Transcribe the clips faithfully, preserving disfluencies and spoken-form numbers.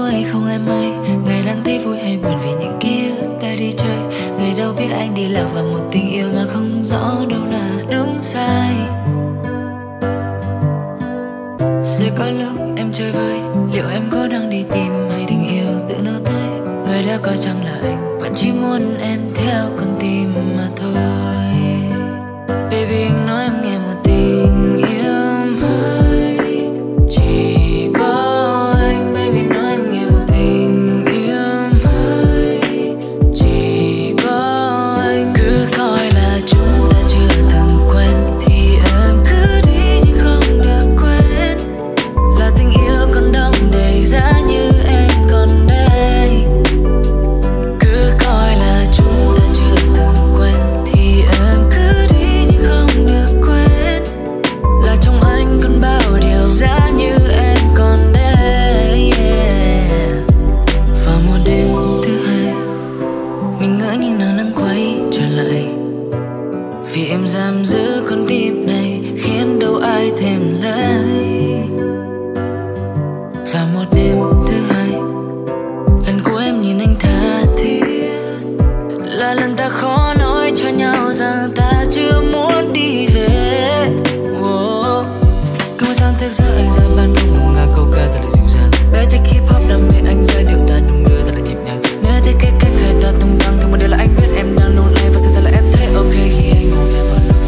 yêu hay không em ơi. Ngày đang thấy vui hay buồn vì những ký ức ta đi chơi. Ngày đâu biết anh đi lạc vào một tình yêu mà không rõ đâu là đúng sai. Sẽ có lúc em chơi vơi, liệu em có đang đi tìm hay tình yêu tự nó tới. Người đã có chẳng là anh, vẫn chỉ muốn em theo con tim mà thôi. Baby anh nói em nghe một tình yêu mới chỉ có anh. Baby nói em nghe một tình yêu mới chỉ có anh. Cứ coi là chúng ta chưa từng quen thì em cứ đi nhưng không được quên. Là tình yêu còn đong đầy giá như em còn đây. Cứ coi là chúng ta chưa từng quen thì em cứ đi nhưng không được quên. Là trong anh còn bao điều giá như em còn đây, yeah. Vào một đêm thứ hai, mình ngỡ như nàng đang quay trở lại. Vì em giam giữ con tim này khiến đâu ai thèm lấy. Và một đêm thứ hai, lần cuối em nhìn anh tha thiết. Là lần ta khó nói cho nhau rằng ta chưa muốn đi về. Wow. Cứ mỗi sáng thức giấc anh ra ban công ngâm nga câu ca thật là dịu dàng. Bé thích hip hop đam mê anh giai điệu ta đung đưa thật là nhịp nhàng. Nếu thích cái cách khai ta tung tăng thì một điều là anh biết em đang lung lay. Và sự thật là em thấy ok khi anh ôm em vào lòng.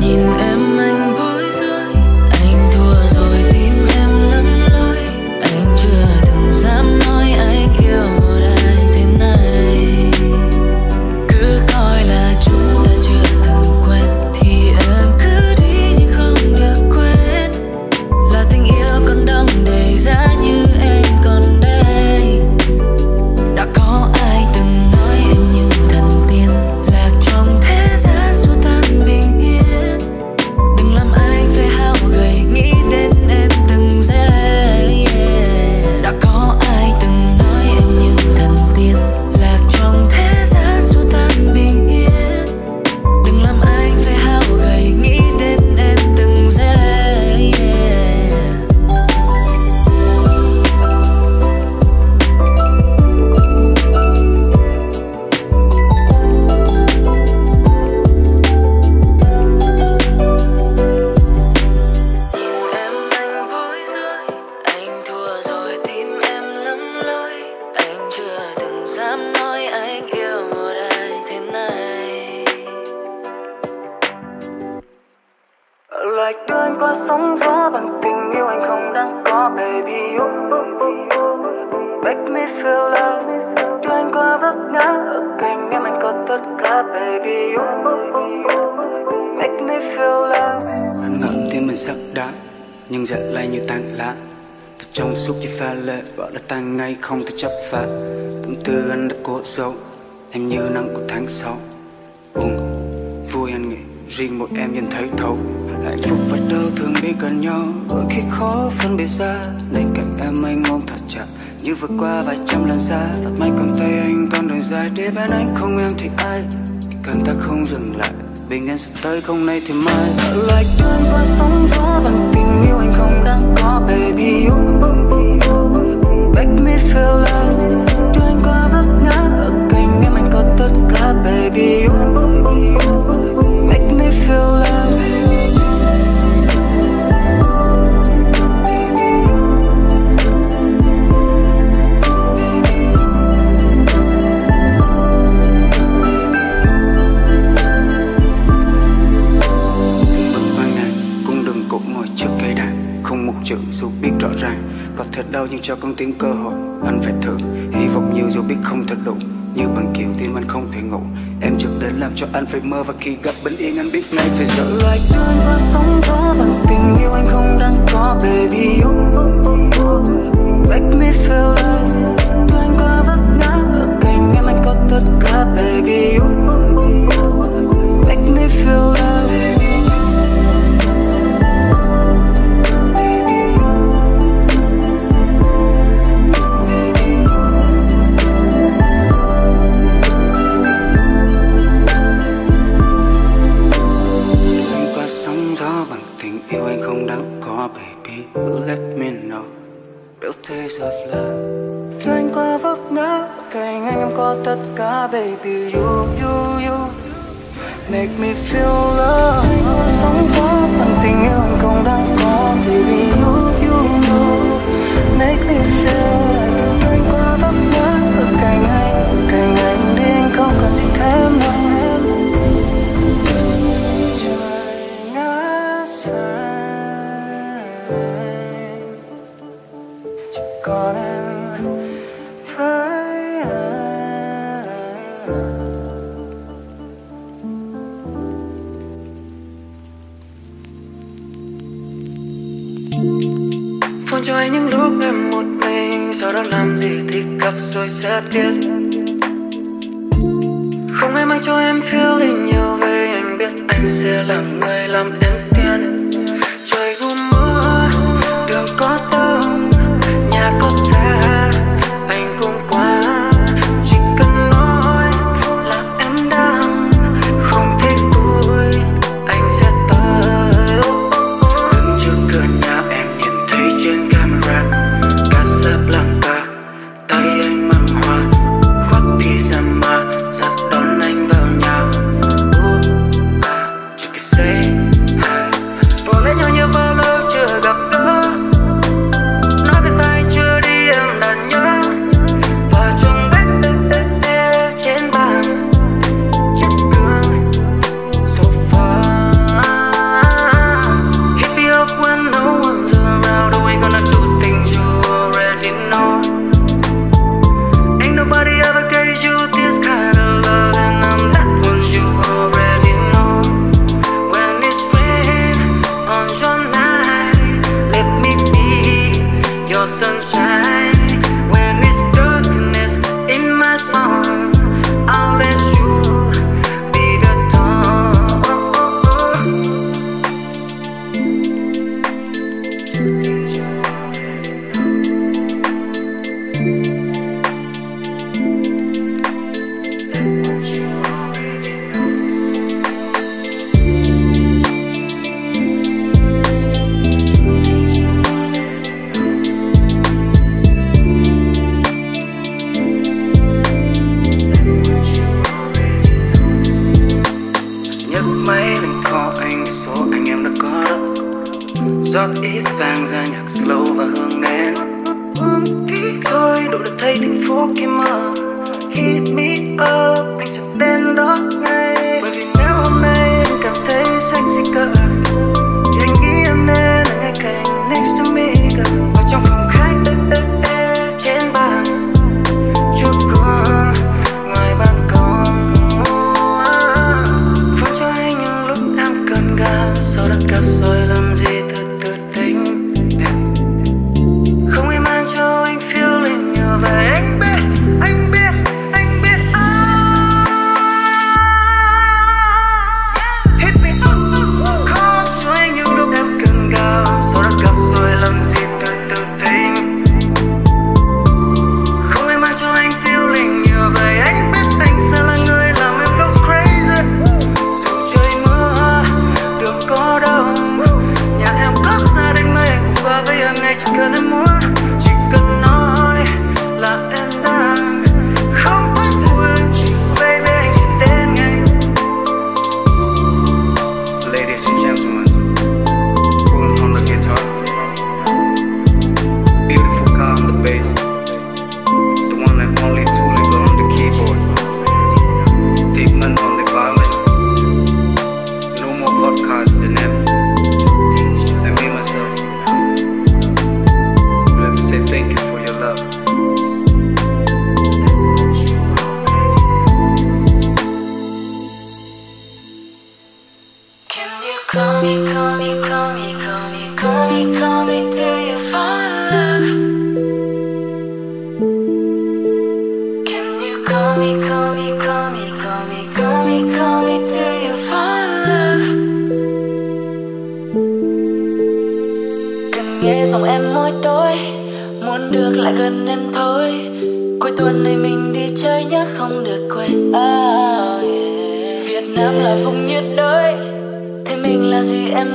Nhìn em anh bối rối, anh thua rồi tim em lắm lối. Anh chưa từng dám nói anh yêu một ai thế này. Cứ coi là chúng ta chưa từng quen thì em cứ đi nhưng không được quên. Là tình yêu còn đong đầy giá như em còn đây. Đã có ai từng nói em như thần tiên lạc trong thế gian xua tan bình yên. Đừng làm anh phải hao gầy nghĩ đến em từng giây, yeah. Đã có ai từng nói em như thần tiên lạc trong thế gian xua tan bình yên. Đừng làm anh phải hao gầy nghĩ đến em từng giây, yeah. Em anh bối rối, anh thua rồi tim em lắm lối. Anh chưa từng dám nói anh yêu một ai thế này. Loài đưa anh qua sóng gió bằng tình yêu anh không đang có, baby. Ooh, ooh, ooh, ooh. Make me feel love. Đưa anh qua vấp ngã ở cạnh em anh có tất cả, baby. Ooh, ooh, ooh, ooh. Make me feel love. Anh ngẩn thấy mình sắp đá, nhưng giận lay như tàn lá. Thật trong suốt như pha lệ, vỡ đã tan ngay không thể chấp phá. Tâm tư anh đã cố giấu, em như nắng của tháng sáu. Buồn, vui anh nghĩ, riêng một em nhìn thấy thấu. Hạnh phúc và đau thường đi gần nhau, đôi khi khó phân biệt ra. Nên cạnh em anh ôm thật chặt, như vượt qua vài trăm lần xa. Thật may cầm tay anh con đường dài, để bên anh không em thì ai. Cần ta không dừng lại, bình yên sẽ tới không nay thì mai. Loài đưa anh qua sóng gió bằng tình yêu anh không đang có, baby. Ooh, ooh, ooh, ooh. Make me feel love. Đưa anh qua vấp ngã ở cạnh em anh có tất cả, baby. Ooh, ooh, ooh, ooh, ooh. Make me feel love. Chữ dù biết rõ ràng có thật đau nhưng cho con tim cơ hội anh phải thử. Hy vọng nhiều dù biết không thật đủ, như bằng kiều tim anh không thể ngủ. Em trước đến làm cho anh phải mơ, và khi gặp bình yên anh biết ngay phải giữ. Loài đưa anh qua sóng gió bằng tình yêu anh không đang có, baby. Ooh, ooh, ooh, ooh. Make me feel love. Đưa anh qua vấp ngã ở cạnh em anh có tất cả, baby. Ooh, ooh, ooh, ooh. Make me feel love. Yêu anh không đáng có, baby. Let me know. Đâu lúc thì dập lờ. Anh qua vấp ngã, cạnh anh em có tất cả, baby you you you make me feel love. Anh luôn sống gió, bằng tình yêu anh không đang có, baby you you you make me feel love. Anh qua vấp ngã, ở cạnh anh, cạnh anh đến không cần gì thêm đâu. Cho anh những lúc em một mình, sau đó làm gì thì gặp rồi sẽ biết. Không ai mang cho em feeling nhiều về, anh biết anh sẽ là người làm em tiên. Trời dù mưa, đường có tơ, nhà có xa, anh cũng qua. Chỉ cần nói là em đang không thấy vui, anh sẽ tới. Đứng trước cửa nhà em nhìn thấy trên em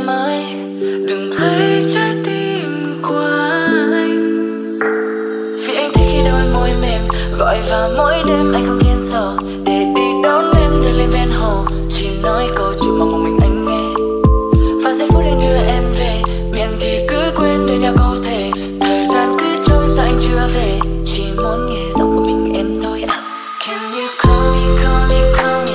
ơi, đừng thấy trái tim của anh. gọi vào mỗi đêm anh không khiến giờ để đi đón em nơi lên ven hồ, chỉ nói câu chuyện mà một mình anh nghe, và giây phút anh đưa em về miệng thì cứ quên đời nhau câu thề, thời gian cứ trôi sao anh chưa về, chỉ muốn nghe giọng của mình em thôi. Can you call me, call me, call me?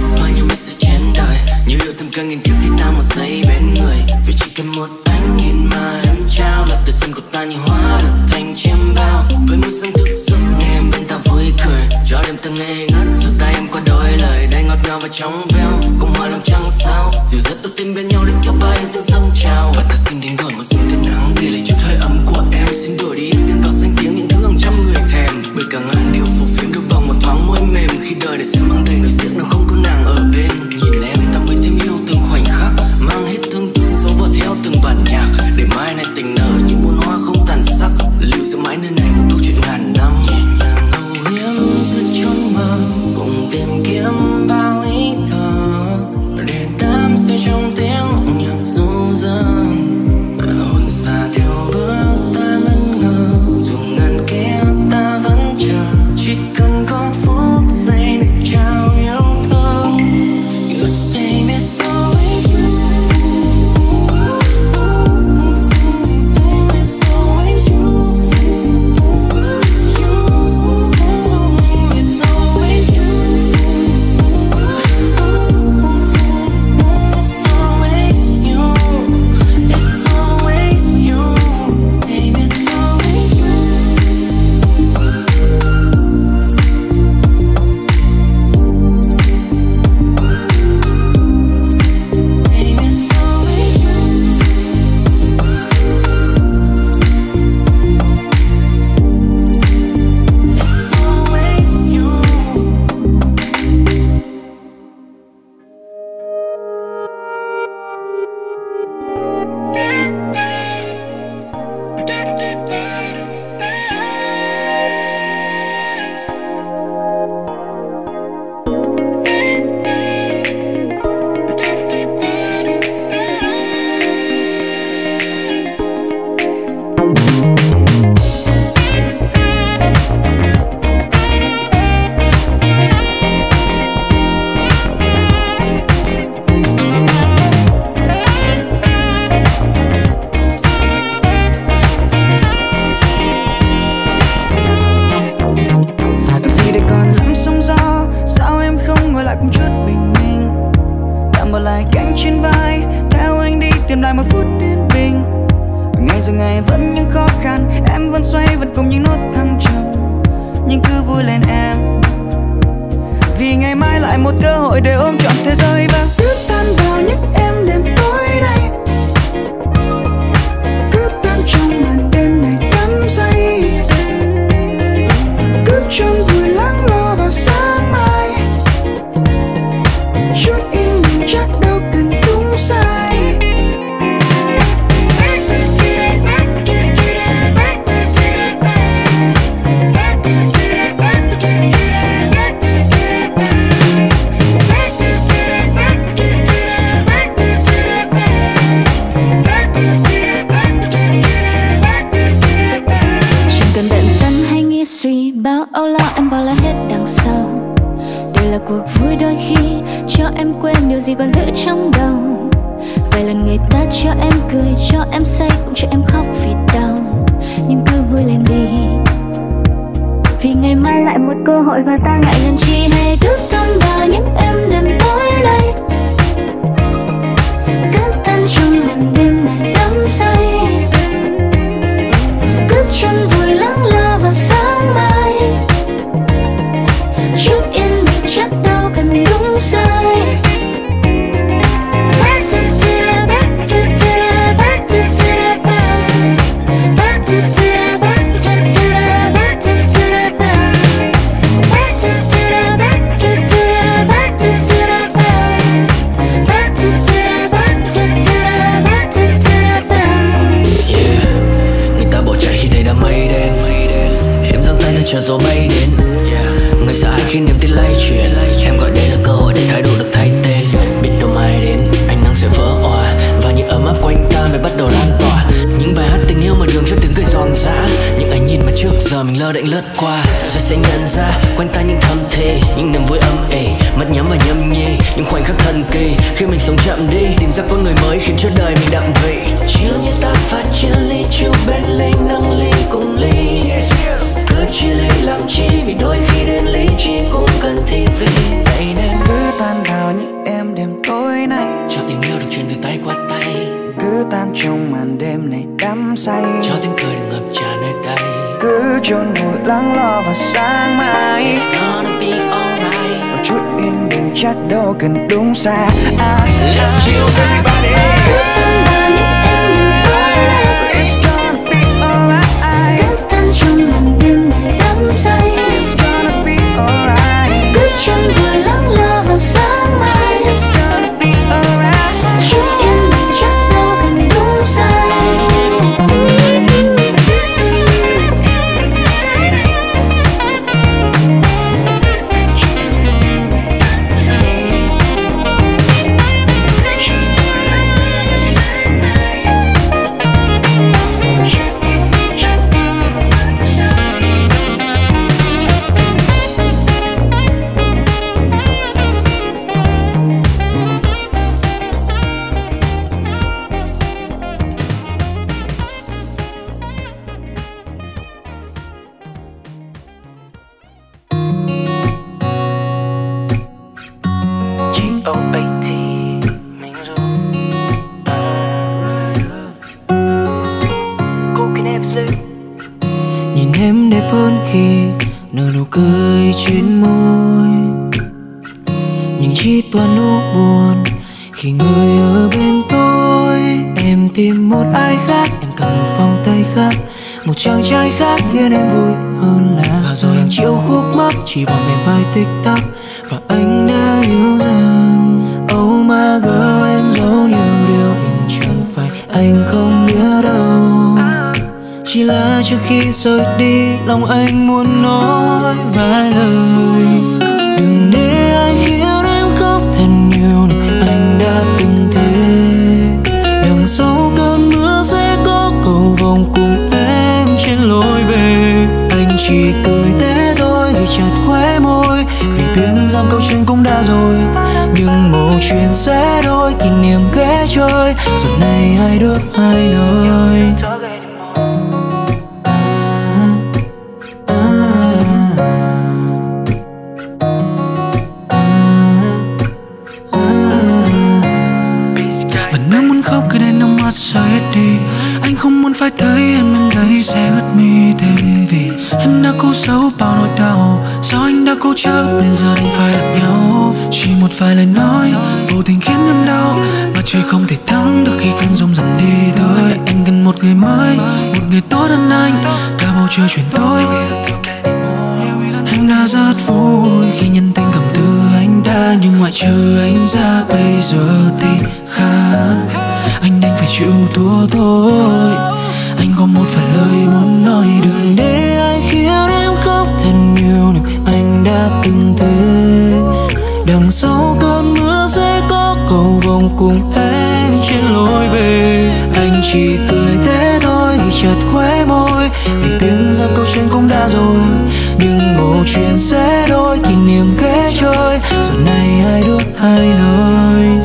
Loa như mây sẽ trên đời, nhiều điều thầm càng nghiên cứu khi ta một giây bên người. Vì chỉ cần một ánh nhìn mà em trao là tự xanh của ta như hóa được thành chiêm bao. Với môi sáng thức giấc nghe em bên ta vui cười, cho đêm ta ngây ngất dù tay em qua đôi lời đầy ngọt ngào và trong veo. Cùng hòa làm trăng sao, dịu rất ước tim bên nhau đến kéo bay tiếng dâng trào. Và ta xin đến gọi một dòng tên nắng để lấy chút hơi ấm của em, xin đổi đi tên bạc danh tiếng những thứ hàng trăm người thèm. Bởi cả ngàn điều phù phiếm được bằng một thoáng môi mềm, khi đời để sẽ mang đầy nỗi tiếc nào không có nàng ở bên. Nhìn em ta mới thêm yêu từng khoảnh khắc, mang hết thương tư dấu vào theo từng bản nhạc, để mai này tình nở như muôn hoa không tàn sắc, lưu giữ mãi nơi này một câu chuyện ngàn năm. Nhẹ nhàng ngẫu hiếm giữa chốn mơ, cùng tìm kiếm bao ý thơ để đắm say trong tiếng nhạc du dương. Hồn xa theo bước ta ngân ngờ, dù ngàn kiếp ta vẫn chờ, chỉ cần có phút giây để trao yêu thương. Cause baby it's always you, baby it's always you, it's you, baby it's always you, it's always you, it's always you, baby it's always you. Baby, it's always you. It's always you. Vì đời còn lắm sóng gió, sao em không ngồi lại cùng chút bình minh, tạm bỏ lại cánh trên vai, theo anh đi tìm lại một phút yên bình. Ngày rồi ngày vẫn những khó khăn, em vẫn xoay vẫn cùng những nốt thăng trầm, nhưng cứ vui lên em, vì ngày mai lại một cơ hội để ôm trọn thế giới. Và cứ tan vào nhắc em đêm tối nay, cứ tan trong màn đêm này đắm say, cứ chôn vùi lắng lo vào sáng mai, chút yên bình chắc đâu cần đúng sai. Chẳng cần bận tâm hay nghĩ suy, bao âu lo em bỏ lại hết đằng sau. Đây là cuộc vui đôi khi cho em quên điều gì còn giữ trong đầu. Vài lần người ta cho em cười, cho em say cũng cho em khóc vì đau, nhưng cứ vui lên đi, vì ngày mai lại một cơ hội và ta ngại ngần chi hay. Cứ tan vào những em đêm tối nay, cứ tan trong màn đêm này đắm say, cứ chôn vùi lắng lo vào sáng mai, chút yên bình chắc đâu cần đúng sai. Back to the back to the back to the back, back to the back to the back to the back, back to the back to the back to the back. Back to the back to the back to the back. Người ta bỏ chạy khi thấy đám mây đen, em giang tay ra chờ gió bay đến. Người sợ hãi khi niềm tin lay chuyển, em gọi đây là cơ hội để thái độ được thay tên. Biết đâu mai đến ánh nắng sẽ vỡ òa, và những ấm áp quanh ta mới bắt đầu lan tỏa. Những bài hát tình yêu mở đường cho tiếng cười giòn giã, những ánh nhìn mà trước giờ mình lơ đễnh lướt qua. Rồi sẽ nhận ra quanh ta những thầm thề, những niềm vui âm ỉ, mắt nhắm và nhâm nhi, những khoảnh khắc thần kỳ khi mình sống chậm đi, tìm ra con người mới khiến cho đời mình đậm vị. Chiều như ta pha chia ly, chiều bên ly nâng ly cùng ly, cứ chia ly làm chi, vì đôi khi đến lý trí cũng cần thi vị. Vậy nên cứ tan đắm say, cho tiếng cười đừng ngập tràn nơi đây, cứ chôn vùi lắng lo vào sáng mai. It's gonna be alright. Một chút yên bình chắc đâu cần đúng xa. Ah, let's chill everybody. Cứ tan những em mơ. It's gonna be alright. Cứ tan trong màn đêm này đắm say. It's gonna be alright. Cứ chôn vùi lắng lo vào sáng mai. It's gonna be alright. Một chút yên bình chắc đâu cần đúng xa. Chàng trai khác khiến em vui hơn là, và rồi hàng triệu khúc mắc chỉ vòng em vai tích tắc, và anh đã hiểu rằng oh my girl, em giấu nhiều điều, nhưng chẳng phải anh không biết đâu. Chỉ là trước khi rời đi, lòng anh muốn nói vài lời. Đừng để anh hiểu em khóc thật nhiều này, anh đã từng thế. Đằng sau cơn mưa sẽ có cầu vồng cùng em trên lối về. Anh chỉ cười thế thôi vì chợt khóe môi, vì biết rằng câu chuyện cũng đã rồi, nhưng một chuyện sẽ đôi kỷ niệm ghé chơi. Giờ này hai đứa hai nơi. Và nếu muốn khóc cứ để nước mắt rơi hết đi, anh không muốn phải thấy em bên đây sẽ mất mi thêm. Vì em đã cố giấu bao nỗi đau, sao anh đã cố chấp nên giờ đành phải gặp nhau. Chỉ một vài lời nói vô tình khiến em đau, mà trời không thể thắng được khi cơn giông dần đi tới. Em cần một người mới, một người tốt hơn anh, cả bầu trời chuyển tối. Em đã rất vui khi nhân tình cảm từ anh ta, nhưng ngoại trừ anh ra bây giờ thì khác, anh đành phải chịu thua thôi. Anh có một vài lời muốn nói, đừng để anh khiến em khóc thật nhiều này, anh đã từng thế. Đằng sau cơn mưa sẽ có cầu vồng cùng em trên lối về. Anh chỉ cười thế thôi khi chợt khóe môi, vì biết rằng câu chuyện cũng đã rồi, nhưng một chuyện sẽ đôi kỷ niệm ghé chơi. Giờ này hai đứa hai nơi.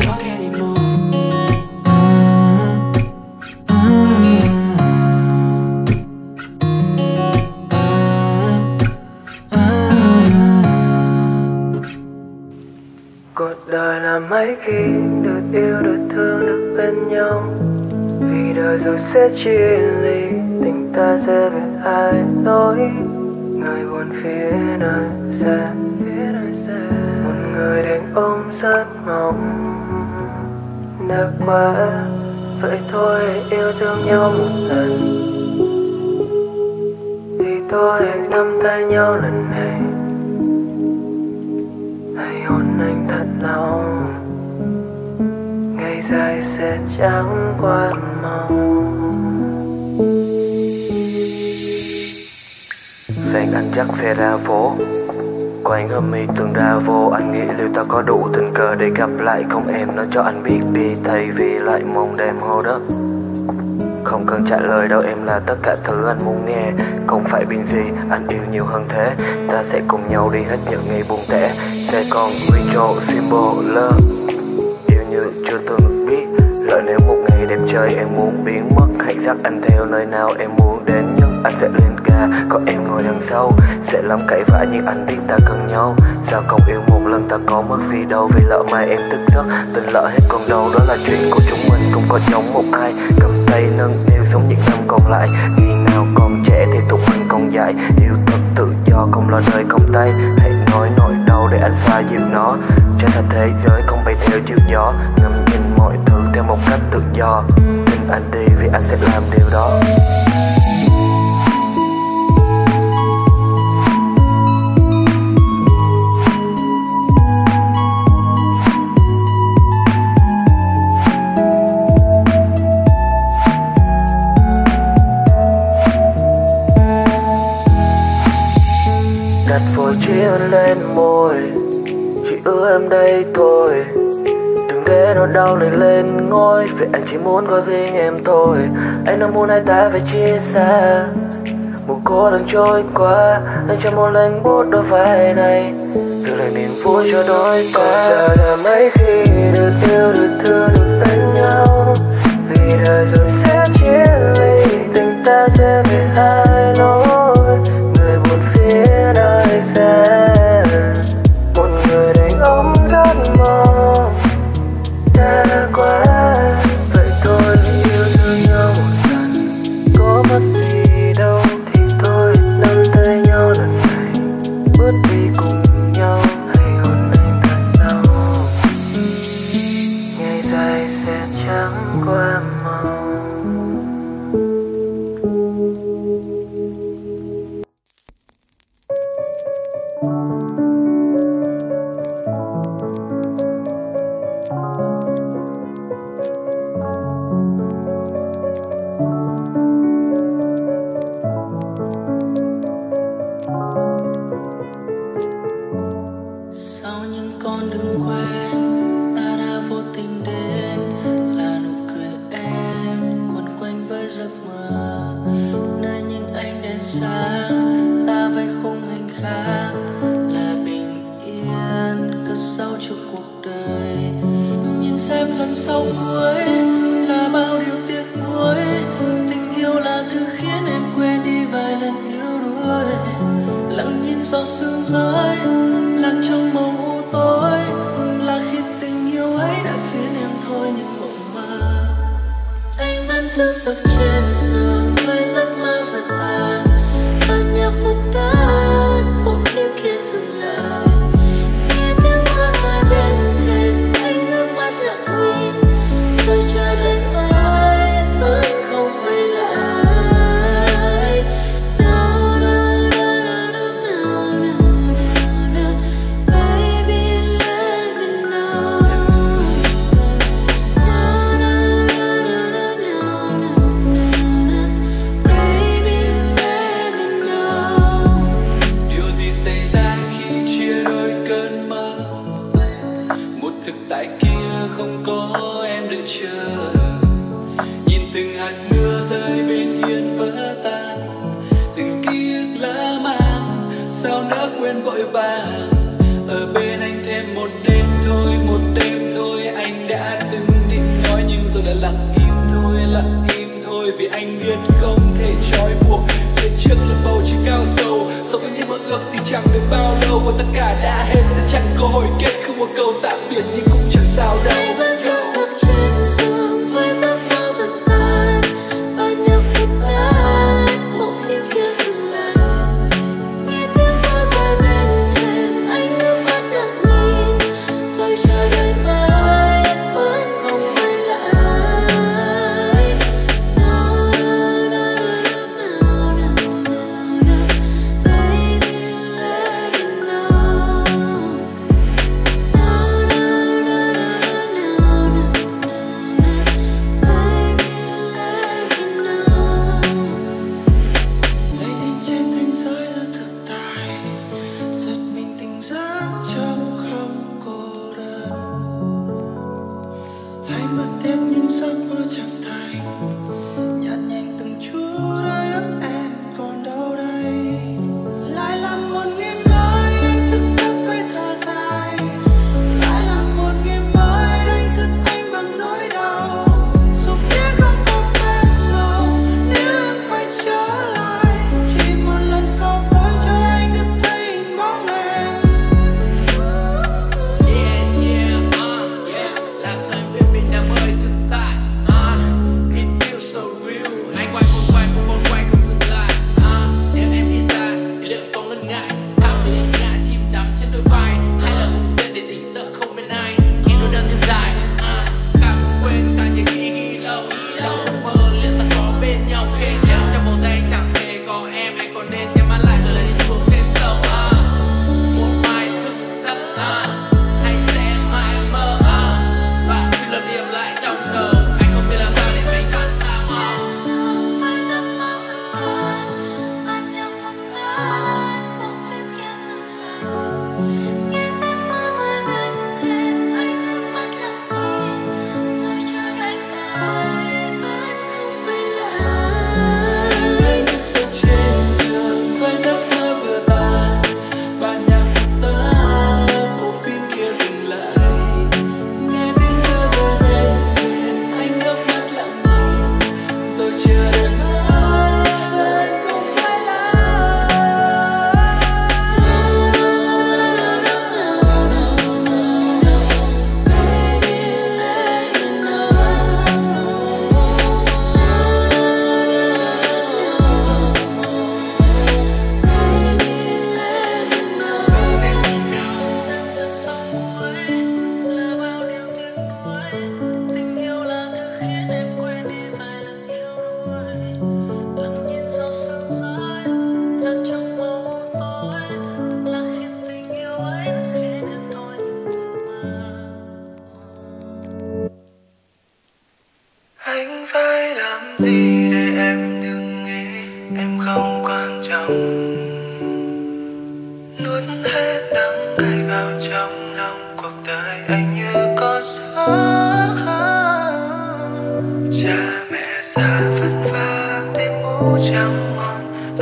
Mấy khi được yêu, được thương, được bên nhau, vì đời rồi sẽ chia ly, tình ta sẽ về ai nỗi. Người buồn phía nơi xa, một người đàn ông rất mong đã qua. Vậy thôi yêu thương nhau một lần, thì tôi nắm tay nhau lần này, hãy hôn anh thật lòng. Ngày dài sẽ trắng qua màu. Sáng anh dắt xe ra phố, có anh hâm mê từng ra vô. Anh nghĩ liệu ta có đủ tình cờ để gặp lại không, em nói cho anh biết đi, thay vì lại mong đêm hô đất. Không cần trả lời đâu, em là tất cả thứ anh muốn nghe. Không phải bình gì, anh yêu nhiều hơn thế. Ta sẽ cùng nhau đi hết những ngày buồn tẻ. Saigon Simple Love, yêu như chưa từng biết. Lỡ nếu một ngày đẹp trời em muốn biến mất, hãy dắt anh theo nơi nào em muốn đến nhất. Anh sẽ lên ga, có em ngồi đằng sau. Sẽ lắm cãi vã nhưng anh biết ta cần nhau. Sao không yêu một lần, ta có mất gì đâu. Vì lỡ mai em thức giấc, tình lỡ hết còn đâu. Đó là chuyện của chúng mình, không có chống một ai. Cầm tay nâng niu sống những năm còn lại. Khi nào còn trẻ thì tục anh còn dạy, yêu thật tự do không lo đời không tay. Hãy nói nỗi đau để anh xoa dịu nó, trở thành thế giới không bay theo chiều gió. Ngắm nhìn mọi thứ theo một cách tự do, tin anh đi vì anh sẽ làm điều đó. Đặt vội chuyến lên môi, chỉ ưa em đây thôi, đừng để nỗi đau này lên ngôi. Vì anh chỉ muốn có riêng em thôi, anh đâu muốn hai ta phải chia xa. Mùa cô đang trôi qua, anh chẳng muốn lênh bút đôi vai này, tự lại niềm vui cho đôi ta. Còn giờ là mấy khi được yêu, được thương, được đánh nhau, vì đời rồi sẽ chia ly, tình ta che về hai nỗi. Một người đàn ông rất mong đã quá, vậy tôi yêu thương nhau một lần, có mất gì đâu thì tôi nắm tay nhau lần này, bước đi cùng nhau hay hôn anh gần nhau. Ngày dài sẽ trắng qua màu. Hãy subscribe cho kênh Những Gì Anh Nói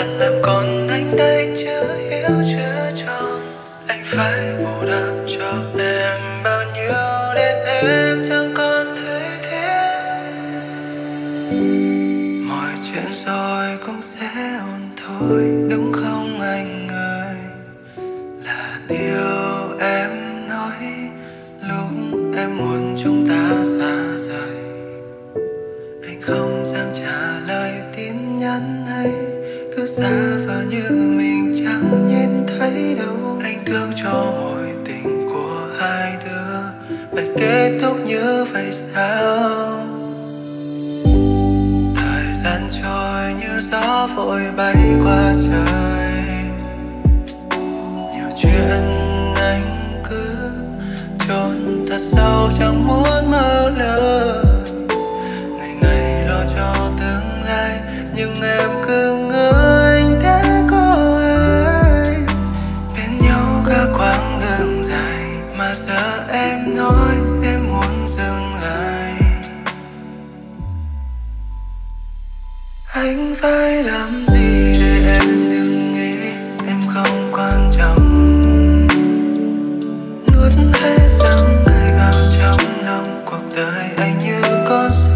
bạn làm con anh thấy chưa hiểu chưa cho anh phải bù đắp cho em bao nhiêu đêm em chẳng còn thấy thế. Mọi chuyện rồi cũng sẽ ổn thôi, đúng không anh ơi? Là điều em nói lúc em muốn chúng ta xa rời. Anh không dám trả lời tin nhắn hay cứ giả vờ như mình chẳng nhìn thấy đâu. Anh thương cho mối tình của hai đứa phải kết thúc như vậy sao? Thời gian trôi như gió vội bay qua trời, nhiều chuyện anh cứ chôn thật sâu chẳng muốn mơ lơ. Nhưng em cứ ngỡ anh đã có ai bên nhau cả quãng đường dài, mà giờ em nói em muốn dừng lại. Anh phải làm gì để em đừng nghĩ em không quan trọng? Nuốt hết đắng cay vào trong lòng, cuộc đời anh như con sóng.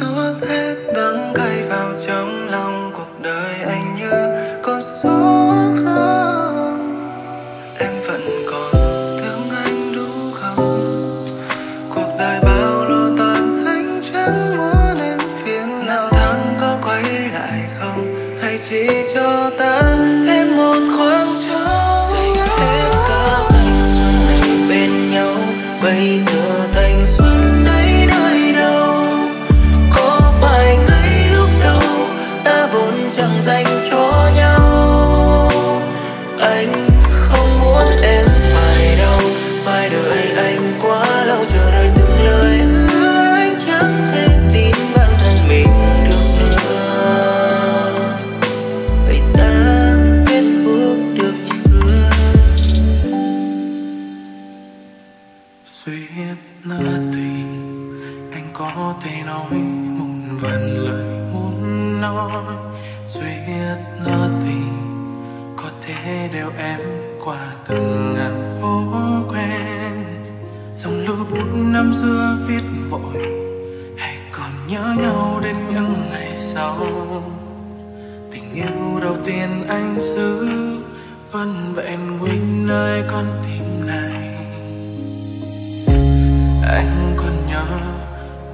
Nuốt hết đắng cay vào trong lòng, cuộc đời anh như đeo em qua từng ngàn phố quen, dòng lưu bút năm xưa viết vội, hãy còn nhớ nhau đến những ngày sau. Tình yêu đầu tiên anh giữ vẫn vẹn nguyên nơi con tim này. Anh còn nhớ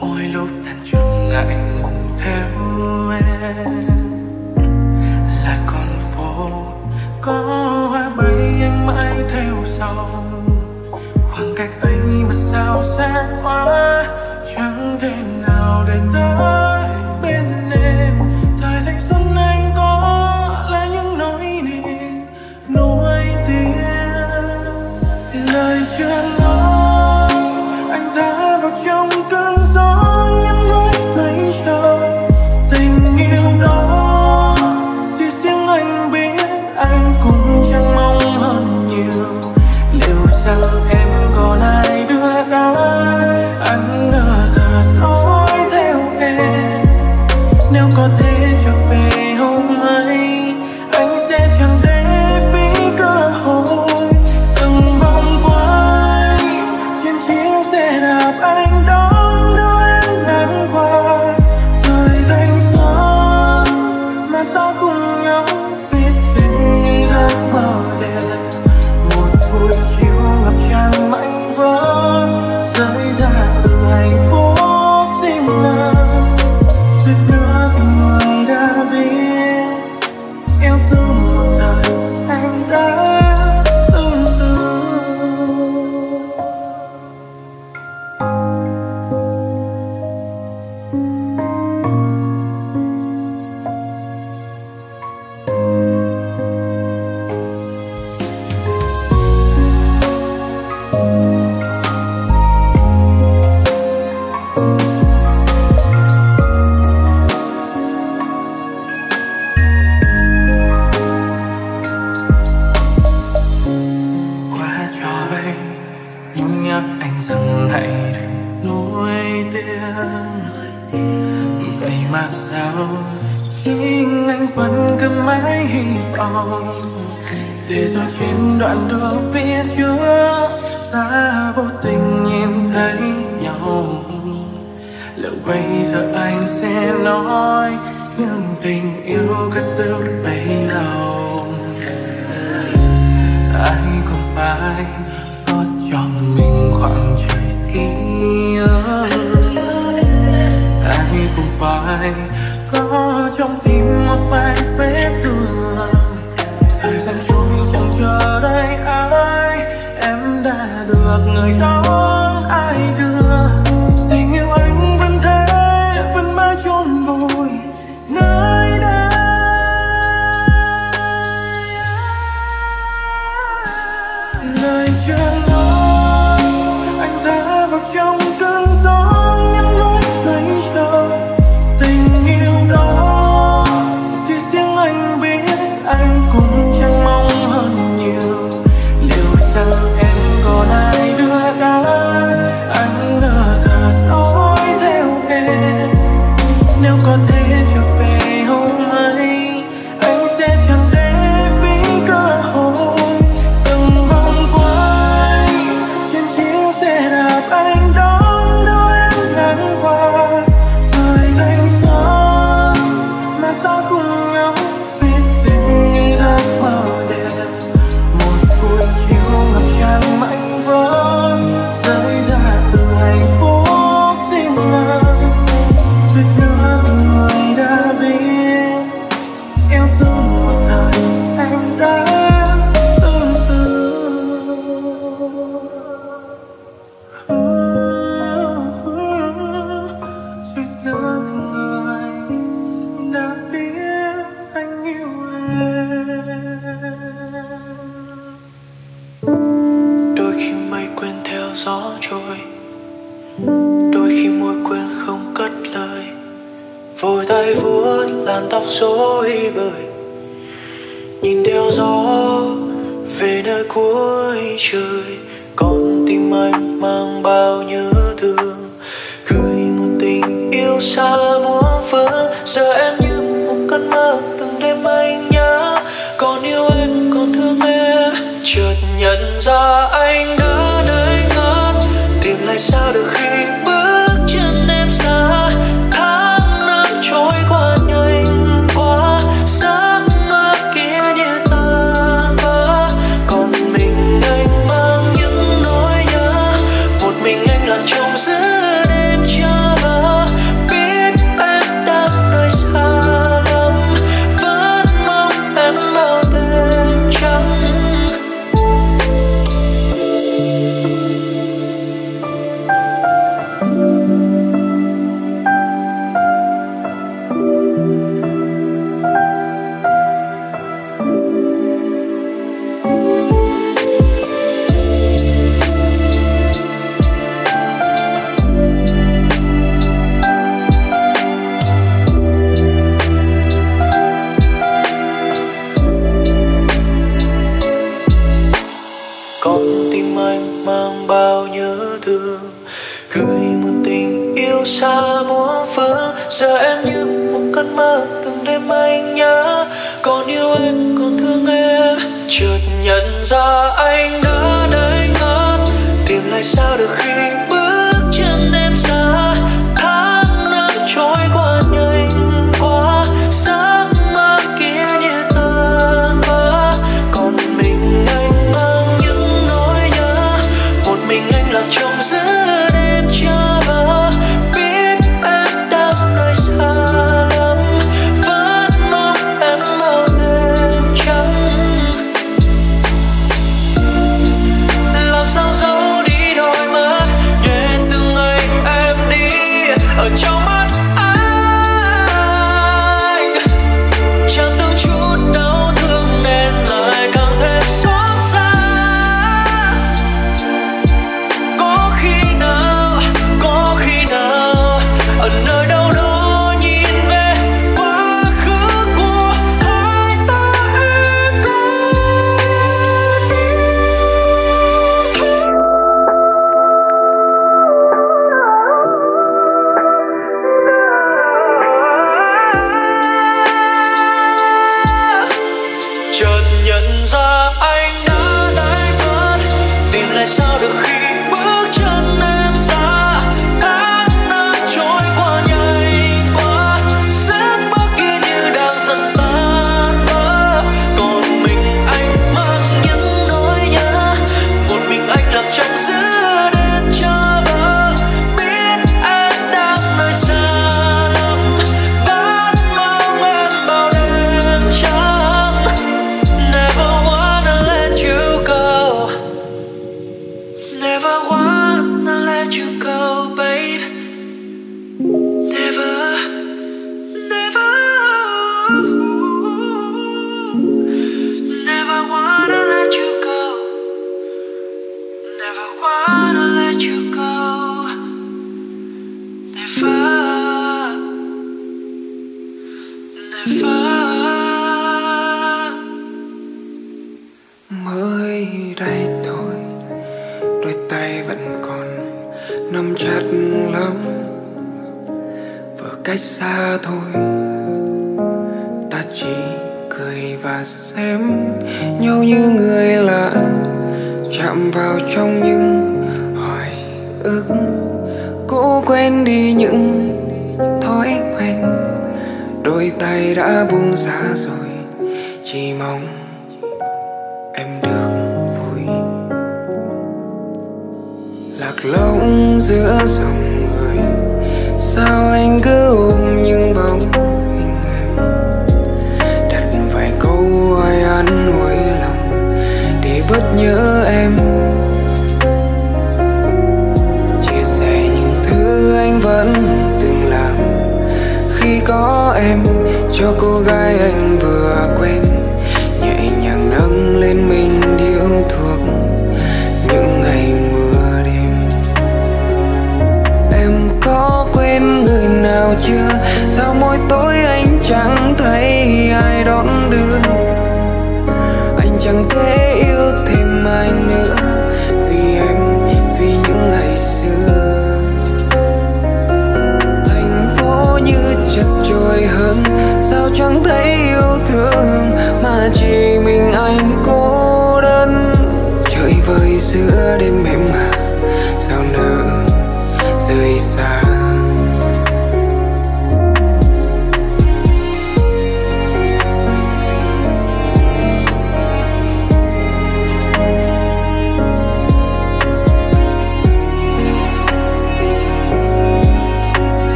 mỗi lúc tan trường ngại ngùng theo em, là con phố có hoa bay anh mãi theo sau. Khoảng cách ấy mà sao xa quá, chẳng thể nào để tới bên em. Thời thanh xuân anh có là những nỗi niềm nuối tiếc, lời chưa nói anh đã vào trong cơn gió nhăn nhối mấy trời. Tình yêu đó chỉ riêng anh biết, anh cũng chẳng mong hơn nhiều. Liệu rằng em có lại đưa đón anh ở thật dối theo em? Nếu có thể trở về hôm ấy, anh sẽ chẳng để phí cơ hội. Từng vòng quay trên chiếc xe đạp anh đón đưa em nắng qua thời thanh xuân mà ta cùng nhau viết tình những giấc mơ đẹp. Một buổi chiều ngập tràn mảnh vỡ rơi ra từ hạnh phúc riêng anh. Suýt nữa thì người đã biết yêu thương một thời anh đã tương tư. Quá trò vây nhưng nhắc anh rằng hãy đừng nuối tiếc. Vậy mà sao chính anh vẫn cứ mãi hy vọng, để rồi trên đoạn đường phía trước ta vô tình nhìn thấy nhau. Liệu bây giờ anh sẽ nói những tình yêu cất giấu bấy lòng? Anh còn phải có cho mình khoảng trời ký ức, anh cũng phải có trong tim một vài vết thương. Thời gian trôi chẳng chờ đợi ai, em đã được người đó ai đưa. Tình yêu anh vẫn thế, vẫn mãi chôn vùi nơi đây. Lời chưa nói anh đã vào trong cơn gió nhăn nhối mấy trời. Tình yêu đó chỉ riêng anh biết, anh cũng chẳng mong hơn nhiều. Liệu rằng em có ai đưa đón anh ngờ thật dối theo em? Nếu có thể trở về hôm ấy, anh sẽ chẳng để phí cơ hội. Từng vòng quay trên chiếc xe đạp anh đón đưa em nắng qua thời thanh xuân mà ta cùng nhau viết tình những giấc mơ đẹp. Một buổi chiều ngập tràn mảnh vỡ rơi ra từ hạnh phúc riêng anh. Suýt nữa thì người đã biết yêu thương một thời anh đã tương tư. Suýt nữa thì người đã biết anh yêu em. Đôi khi mây quên theo gió trôi, đôi khi môi quên không cất lời, vội tay vuốt làn tóc rối bời, nhìn theo gió về nơi cuối trời. Còn tim anh mang bao nhớ thương, gửi một tình yêu xa muốn vỡ. Giờ em như một cơn mơ từng đêm anh nhớ, còn yêu em còn thương em. giờ em như một cơn mơ từng đêm mà anh nhớ. Còn yêu em, còn thương em, chợt nhận ra anh đã đánh mất. Tìm lại sao được khi bước chân em xa. Tháng năm trôi qua nhanh quá, giấc mơ kia như tan vỡ. Còn một mình anh mang những nỗi nhớ, một mình anh lạc trong giữa đêm chờ vờ.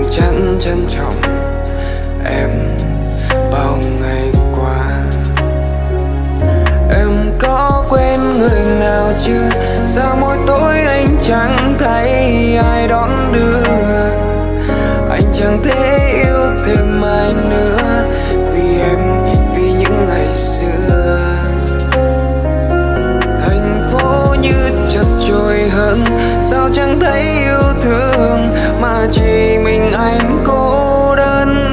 anh chẳng trân trọng em bao ngày qua. Em có quên người nào chưa? Sao mỗi tối anh chẳng thấy ai đón đưa? Anh chẳng thể yêu thêm ai nữa vì em, vì những ngày xưa. Thành phố như chật chội hơn, sao chẳng thấy yêu thương mà chỉ mình anh cô đơn.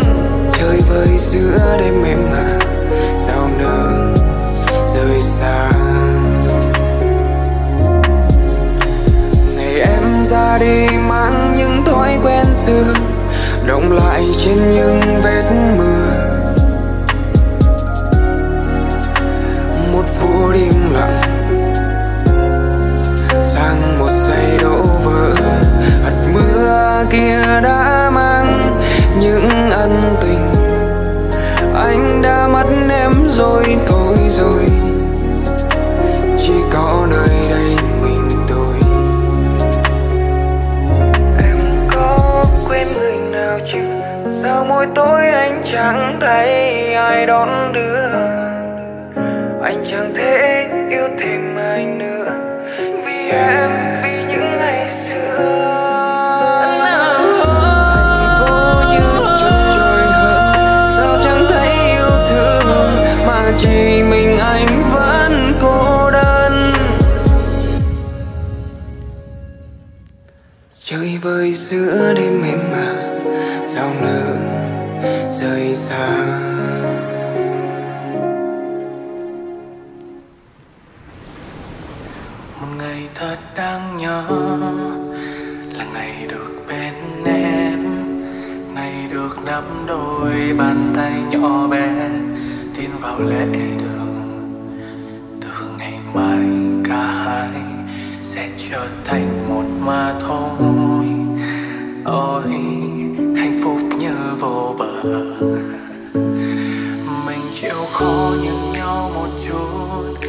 Chơi vơi giữa đêm mềm mại, sao nỡ rời xa. Ngày em ra đi mang những thói quen xưa, đọng lại trên những vết mưa. Một phút im lặng sang một giây đổ vỡ. Hạt mưa kia đã mang những ân tình, anh đã mất em rồi, thôi rồi. Chỉ có nơi đây mình tôi. Em có quên người nào chứ? Sao mỗi tối anh chẳng thấy ai đón đưa? Anh chẳng thể yêu thêm ai nữa vì em, vì những ngày xưa. Chỉ mình anh vẫn cô đơn, chơi vơi giữa đêm mềm mà sao nỡ rời xa. Một ngày thật đáng nhớ là ngày được bên em, ngày được nắm đôi bàn tay nhỏ bé. Tin vào lễ đường, từ ngày mai cả hai sẽ trở thành một mà thôi. Ôi hạnh phúc như vô bờ, mình chịu khó nhường nhau một chút,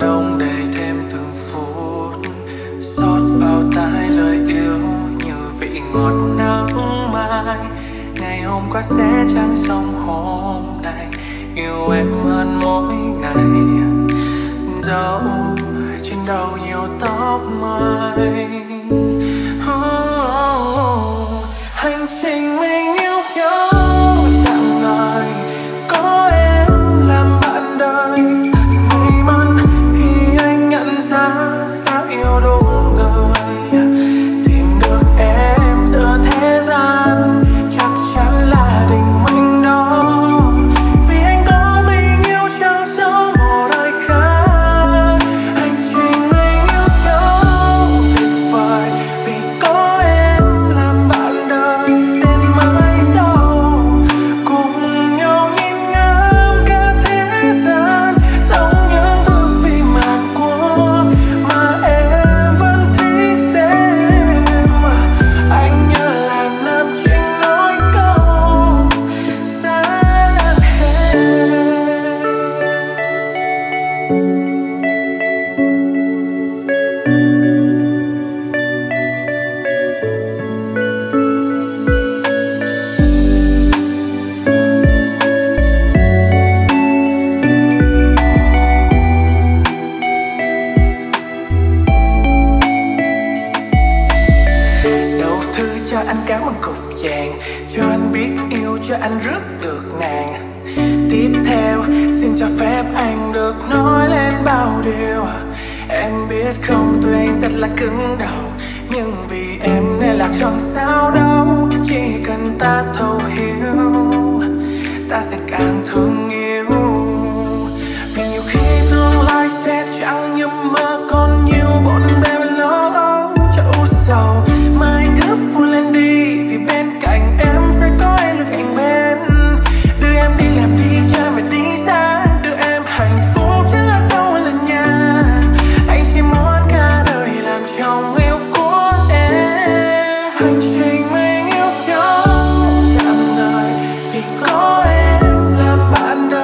đông đầy thêm từng phút, xót vào tai lời yêu như vị ngọt nắng mai. Ngày hôm qua sẽ chẳng xong hôm nay, yêu em hơn mỗi ngày, dẫu trên đầu nhiều tóc mây. Oh, hành trình mình yêu nhau dạng ngời, có em làm bạn đời. Thật may mắn khi anh nhận ra đã yêu đúng người, tìm được em giữa thế gian chắc chắn là định mệnh. Có em làm bạn đời.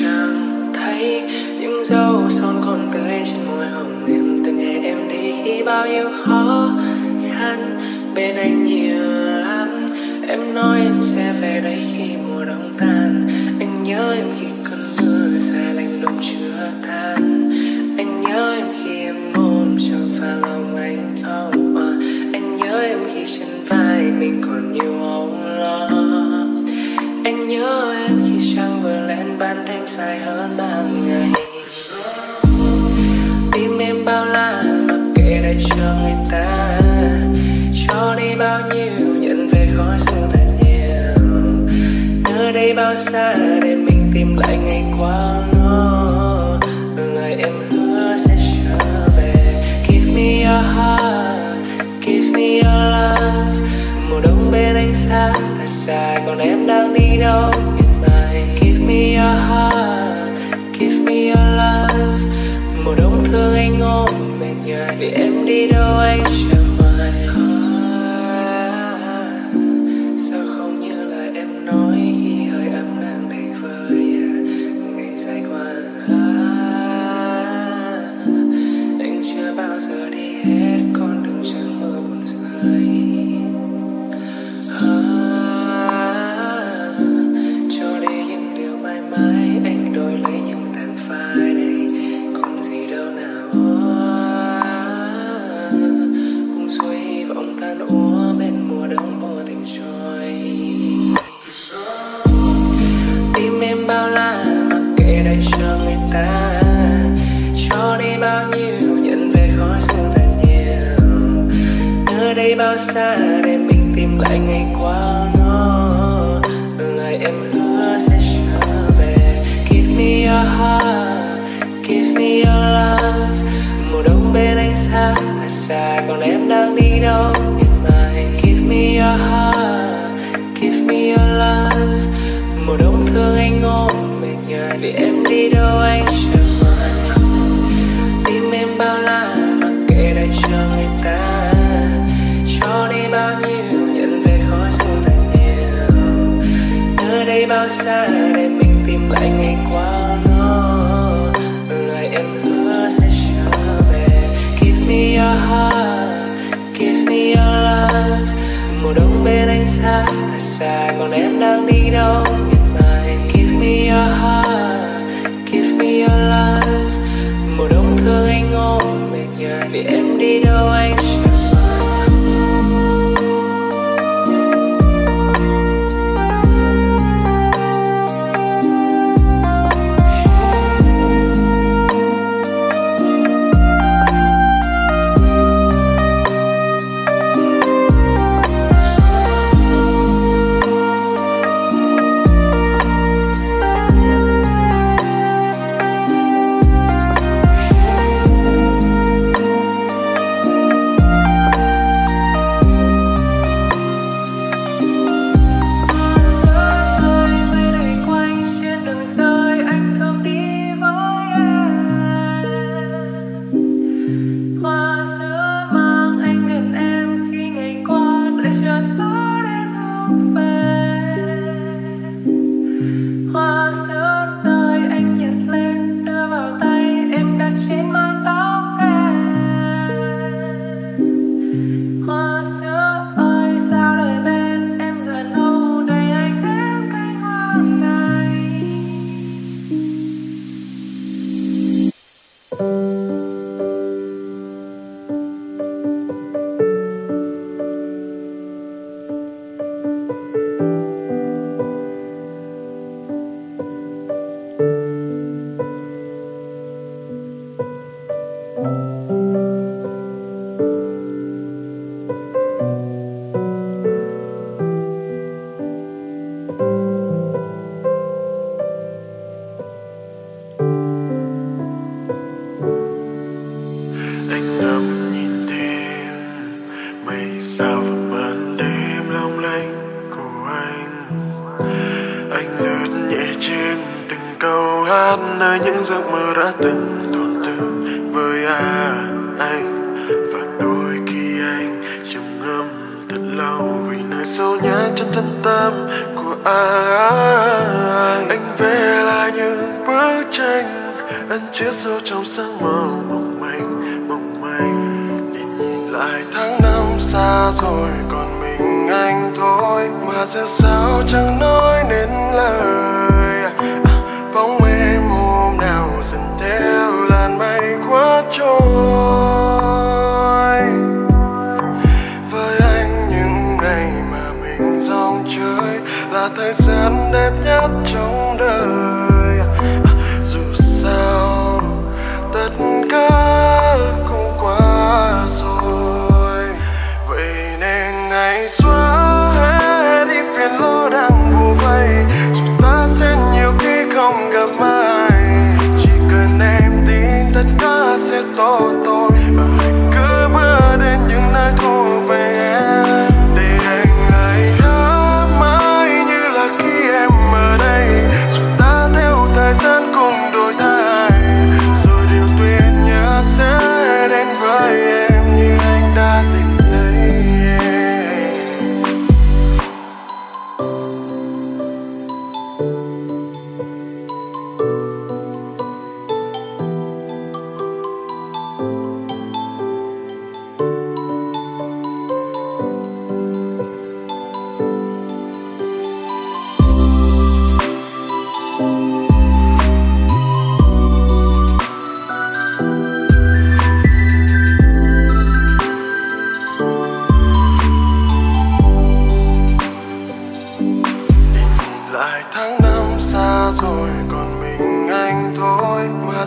chẳng thấy những dấu son còn tươi trên môi hồng em từng ngày em đi khi bao nhiêu khó khăn bên anh nhiều lắm. Em nói em sẽ về đây khi mùa đông tan, anh nhớ em khi cơn mưa xa lạnh lùng chưa tan, anh nhớ em khi em ôm chẳng phải lòng anh không mà. Anh nhớ em khi trên vai mình còn nhiều âu lo, anh nhớ em khi trăng vừa lên ban đêm dài hơn bao ngày. Tim em bao la mặc kệ đời cho người ta cho đi bao nhiêu nhận về khói sương thật nhiều, nơi đây bao xa để mình tìm lại ngày qua nó lời em hứa sẽ trở về. Give me your heart, give me your love, mùa đông bên anh xa thật dài còn em đang đi đâu biết mày. Give me your heart, give me your love, mùa đông thương anh ôm mệt nhòi vì em đi đâu anh chờ mãi. Bao xa để mình tìm lại ngày qua nó lời em hứa sẽ trở về. Give me your heart, give me your love, mùa đông bên anh xa thật xa còn em đang đi đâu biết mày. Give me your heart, give me your love, mùa đông thương anh ôm mệt nhòi vì em đi đâu anh chờ mãi. Tim em bao la mặc kệ đời cho người ta cho đi bao nhiêu nhận về khói sương thật nhiều, nơi đây bao xa để mình tìm lại ngày qua nó lời em hứa sẽ trở về. Give me your heart, give me your love, mùa đông bên anh xa thật xa còn em đang đi đâu biết mày. Give me your heart, give me your love, mùa đông thương anh ôm mệt nhòi vì em đi đâu anh chờ. Sâu nhá trong thân tâm của ai, anh về là những bức tranh anh chiếc sâu trong sáng màu mộng manh mộng manh. Nhìn nhìn lại tháng năm xa rồi còn mình anh thôi, mà giờ sao chẳng nói nên lời. Bóng em hôm nào dần theo làn mây quá trôi. Với anh những ngày mà mình rong chơi là thời gian đẹp nhất trong đời. Dù sao tất cả cũng qua rồi, vậy nên ngày xóa hết đi phiền lo đang bù vây. Dù ta sẽ nhiều khi không gặp ai, chỉ cần em tin tất cả sẽ tốt thôi. Và hãy cứ bước đến những nơi thuộc về em, để anh lại nhớ mãi như là khi em ở đây. Dù ta theo thời gian cùng đổi thay, rồi điều tuyệt nhất sẽ đến với em như anh đã tìm thấy.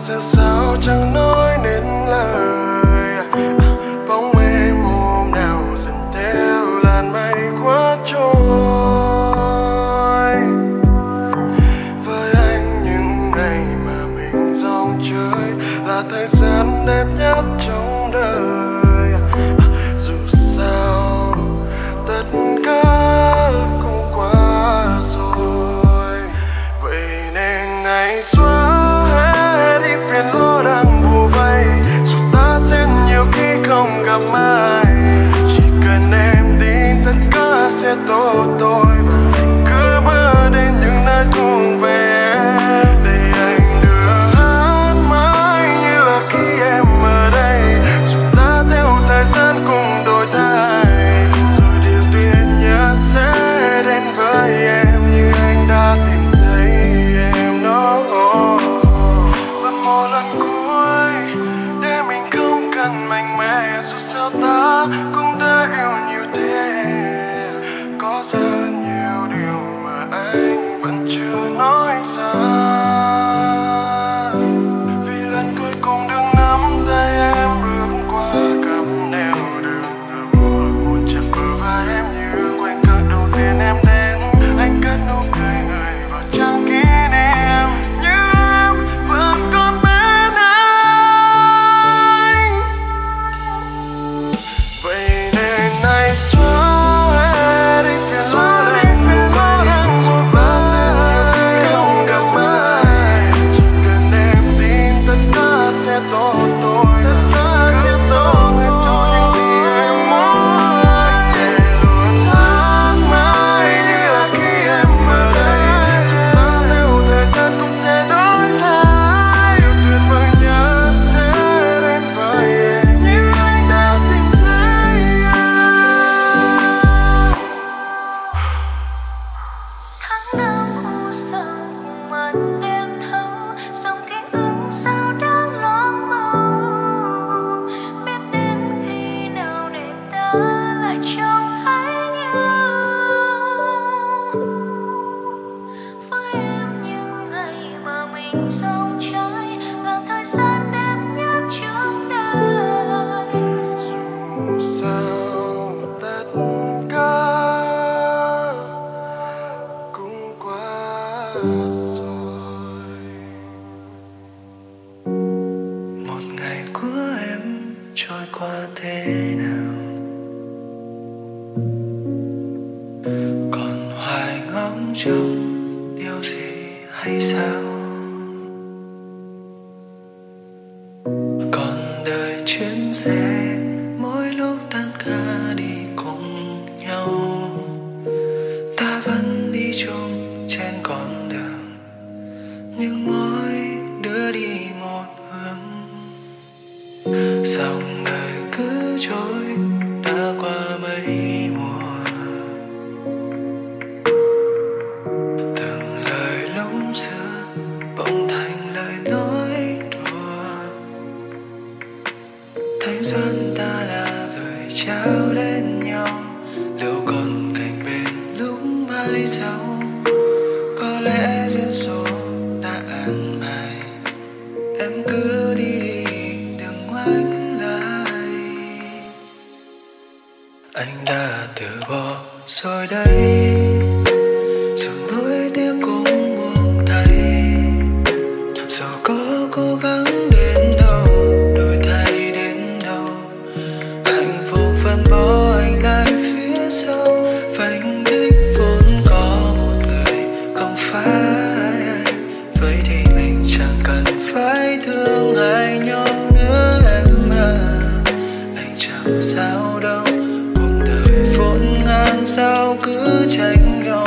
Giờ sao chẳng nói nên lời. Bóng em hôm nào dần theo làn mây quá trôi. Với anh những ngày mà mình rong chơi là thời gian đẹp nhất trong đời. Dù sao tất cả cũng qua rồi, vậy nên ngày xuân mai. Chỉ cần em tin tất cả sẽ tốt thôi, và anh cứ bước đến những nơi thuộc về em, để anh đưa hát mãi như là khi em ở đây. Dù ta theo thời gian cùng đổi thay, rồi điều tuyệt nhất sẽ đến với em như anh đã tìm thấy em đó. Và một lần cuối để mình không cần mạnh mẽ, dù ta cũng đã yêu nhiều thế. Có rất nhiều điều mà anh vẫn chưa nói ra, vì lần cuối cùng được nắm tay em bước qua cặp nẻo đường ngầm, hôn chặt bờ vai em như khoảnh khắc đầu tiên em đến. Anh cất nụ cười người vào trang kỷ niệm, nhưng em vẫn còn trên con đường những mối trao đến nhau, liệu còn cạnh bên lúc mai sau. Có lẽ duyên số đã an bài, em cứ đi đi đừng ngoảnh lại. Anh đã từ bỏ rồi đây, rồi nỗi tiếc cũng buông tay. Dù có cố gắng đến đâu, đổi thay đến đâu, hạnh phúc vẫn bỏ anh lại phía sau. Vành đích vốn có một người không phải anh, vậy thì mình chẳng cần phải thương ai nhau nữa em à. Anh chẳng sao đâu, cuộc đời vốn ngàn sao cứ trách nhau.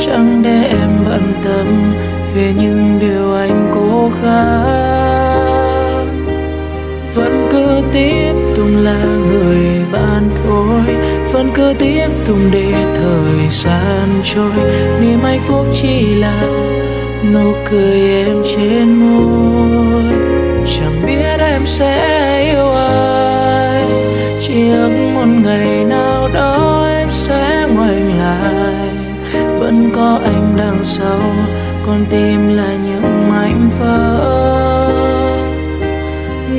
chẳng để em bận tâm về những điều anh cố gắng. Vẫn cứ tiếp tục là người bạn thôi, vẫn cứ tiếp tục để thời gian trôi. Niềm hạnh phúc chỉ là nụ cười em trên môi. Chẳng biết em sẽ yêu ai, chỉ ước một ngày nào đó em sẽ ngoảnh lại. Vẫn có anh đằng sau, con tim là những mảnh vỡ.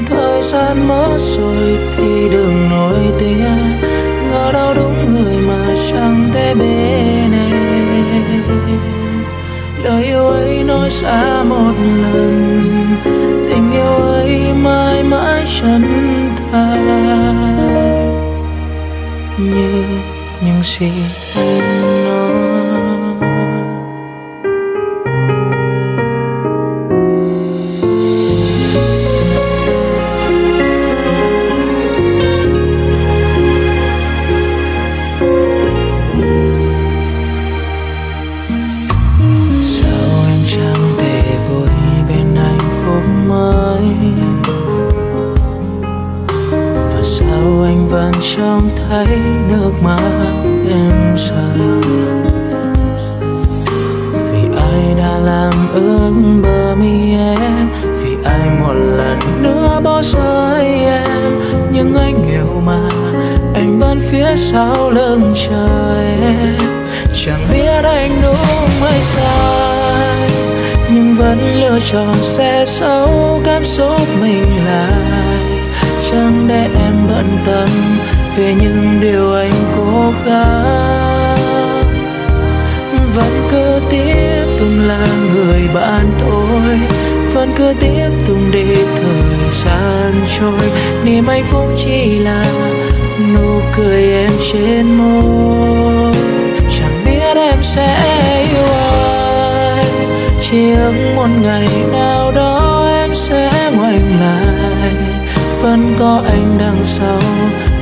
Thời gian mất rồi thì đừng nổi tiếng, ngỡ đâu đúng người mà chẳng thể bên em. Lời yêu ấy nói xa một lần, tình yêu ấy mãi mãi chân thật như những gì anh nói. Trông thấy nước mắt em rơi, vì ai đã làm ướt bờ mi em, vì ai một lần nữa bỏ rơi em. Nhưng anh yêu mà, anh vẫn phía sau lưng chờ em. Chẳng biết anh đúng hay sai, nhưng vẫn lựa chọn sẽ giấu cảm xúc mình lại. Chẳng để em bận tâm về những điều anh cố gắng. Vẫn cứ tiếp tục là người bạn tôi, vẫn cứ tiếp tục để thời gian trôi. Niềm hạnh phúc chỉ là nụ cười em trên môi. Chẳng biết em sẽ yêu ai, chỉ ước một ngày nào đó em sẽ ngoảnh lại. Vẫn có anh đằng sau,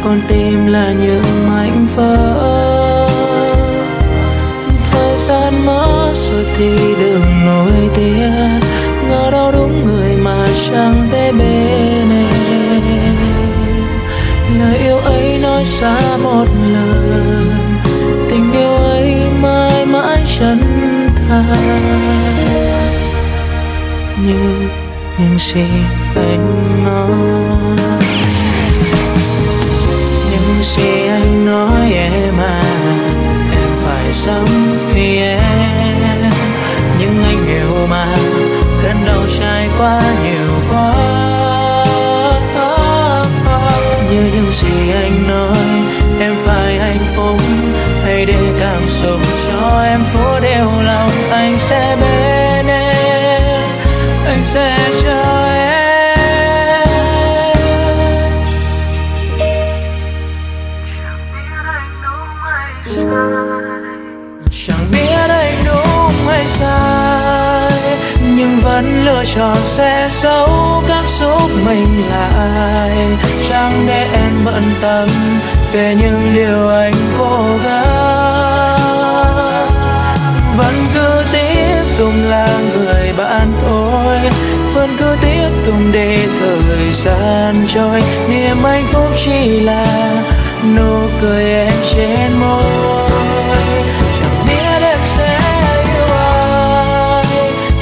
con tim là những mảnh vỡ. Thời gian mất rồi thì đừng nổi tiếng, ngỡ đâu đúng người mà chẳng thể bên em. Lời yêu ấy nói xa một lần, tình yêu ấy mãi mãi chân thật như những gì anh nói. Những gì anh nói em à, em phải sống vì em. Nhưng anh yêu mà, lần đầu trải qua nhiều quá. Như những gì anh nói, em phải hạnh phúc, hãy để cảm xúc cho em phố đều lòng. Anh sẽ bên em, anh sẽ cho em. Chẳng biết anh đúng hay sai, nhưng vẫn lựa chọn sẽ giấu cảm xúc mình lại. Chẳng để em bận tâm về những điều anh cố gắng. Vẫn cứ tiếp tục là người bạn thôi, vẫn cứ tiếp tục để thời gian trôi. Niềm hạnh phúc chỉ là nụ cười em trên môi. Chẳng biết em sẽ yêu ai,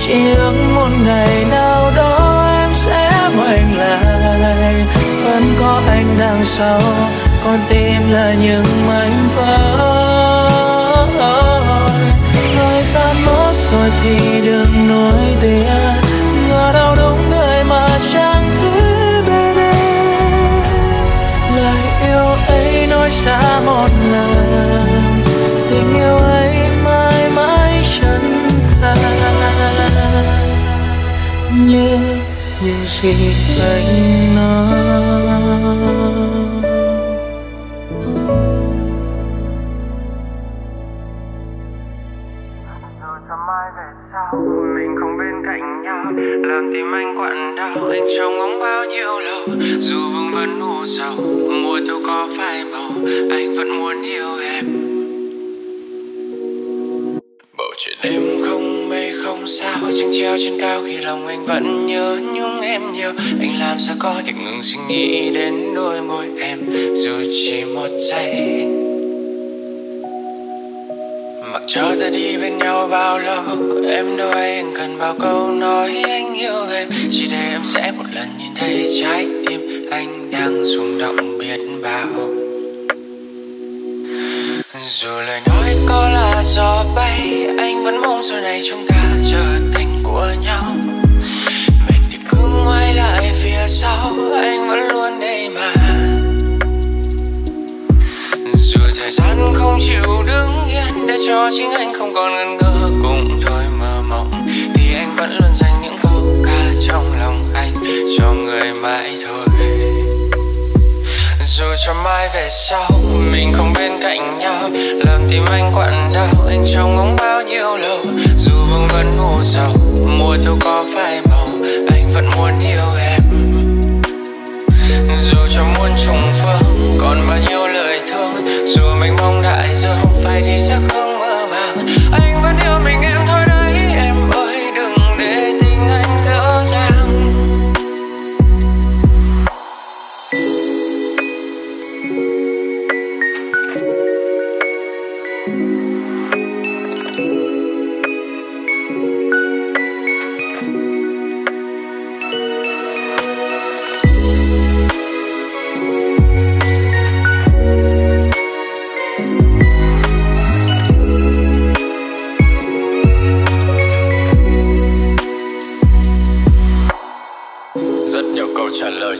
chỉ ước một ngày nào đó em sẽ ngoảnh lại. Vẫn có anh đằng sau, con tim là những mảnh vỡ. Thời gian mất rồi thì đừng nối tiếc, ngỡ đâu đúng người mà chẳng thể bên em. Lời yêu ấy nói xa một lần, tình yêu ấy mãi mãi chân thật như những gì anh nói. Dù cho mai về sau mình không bên cạnh nhau, làm tim anh quặn đau, anh trông ngóng bao nhiêu lâu. Dù vương vấn u sầu, mùa thu có phai màu, anh vẫn muốn yêu em. Chuyện đêm không mây không sao, trăng treo trên cao khi lòng anh vẫn nhớ nhung em nhiều. Anh làm sao có thể ngừng suy nghĩ đến đôi môi em dù chỉ một giây. Mặc cho ta đi bên nhau bao lâu, em đâu hay anh cần bao câu nói anh yêu em, chỉ để em sẽ một lần nhìn thấy trái tim anh đang rung động biết bao. Dù lời nói có là gió bay, anh vẫn mong giờ này chúng ta trở thành của nhau. Mệt thì cứ ngoái lại phía sau, anh vẫn luôn đây mà. Dù thời gian không chịu đứng yên để cho chính anh không còn ngần ngơ cũng thôi mơ mộng, thì anh vẫn luôn dành những câu ca trong lòng anh cho người mãi thôi. Dù cho mai về sau mình không bên cạnh nhau, làm tim anh quặn đau, anh trông ngóng bao nhiêu lâu. Dù vương vấn u sầu, mùa thu có phai màu, anh vẫn muốn yêu em. Dù cho muôn trùng phương, còn bao nhiêu lời thương, dù mình mong đại dương phải đi xa không mơ màng, anh vẫn yêu mình em thôi đấy em ơi, đừng để tình anh dở dang.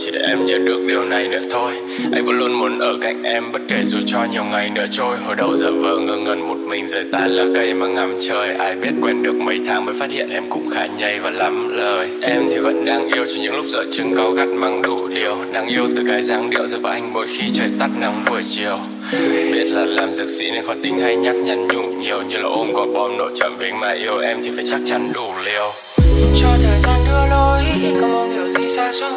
Chỉ để em nhớ được điều này nữa thôi. Anh vẫn luôn muốn ở cạnh em, bất kể dù cho nhiều ngày nữa trôi. Hồi đầu giờ vờ ngơ ngẩn một mình rời tàn lá cây mà ngắm trời. Ai biết quen được mấy tháng mới phát hiện em cũng khá nhây và lắm lời. Em thì vẫn đang yêu chỉ những lúc dở chừng cáu gắt mang đủ điều. Đáng yêu từ cái dáng điệu giữa vợ anh mỗi khi trời tắt nắng buổi chiều. Biết là làm dược sĩ nên khó tính hay nhắc nhắn nhủ nhiều, như là ôm quả bom nổ chậm vĩnh. Mà yêu em thì phải chắc chắn đủ liều, cho thời gian đưa lối, không mong điều gì xa xôi.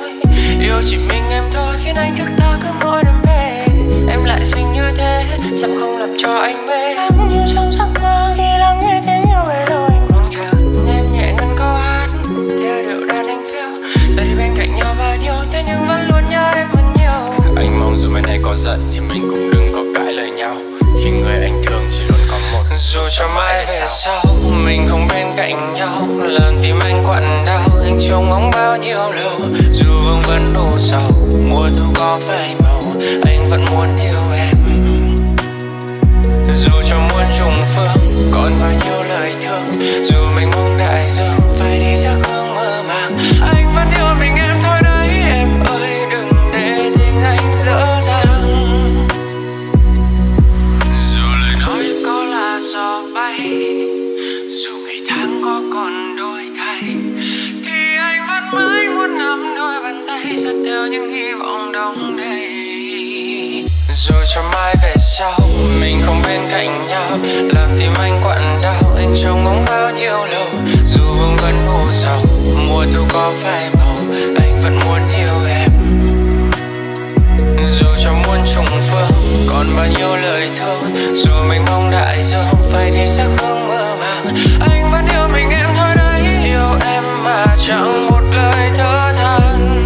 Yêu chỉ mình em thôi khiến anh thức tha cứ mỗi đêm về. Em lại xinh như thế, sao không làm cho anh mê. Em như trong giấc mơ khi lắng nghe tiếng yêu về đâu anh mong chờ. Em nhẹ ngân câu hát theo điệu đàn anh phiêu. Ta đi bên cạnh nhau bao nhiêu, thế nhưng vẫn luôn nhớ em vẫn nhiều. Anh mong dù mai này có giận thì mình cũng đừng có cãi lời nhau, khi người anh thương chỉ luôn có một. Dù cho mai về sau mình không bên cạnh nhau, làm tim anh quặn đau, anh trông ngóng bao nhiêu lâu. Dù vương vấn u sầu, mùa thu có phai màu, anh vẫn muốn yêu em. Dù cho muôn trùng phương, còn bao nhiêu lời thương, dù mình mong đại dương phải đi ra khương mơ màng, anh vẫn yêu mình em thôi đấy em ơi, đừng để tình anh dở dang. Dù lời nói có là gió bay, dù ngày tháng có còn đôi thay, thì anh vẫn mãi muốn nắm đôi bàn tay dắt theo những hy vọng đông đầy. Dù cho mai về sau mình không bên cạnh nhau, làm tim anh quặn đau, anh trông ngóng bao nhiêu lâu. Dù vương vấn u sầu, mùa thu có phai màu, anh vẫn muốn yêu em. Dù cho muôn trùng phương, còn bao nhiêu lời thương, dù mình mong đại dương phải đi xa không mơ màng, anh vẫn yêu mình em thôi đấy, yêu em mà chẳng một lời thở than.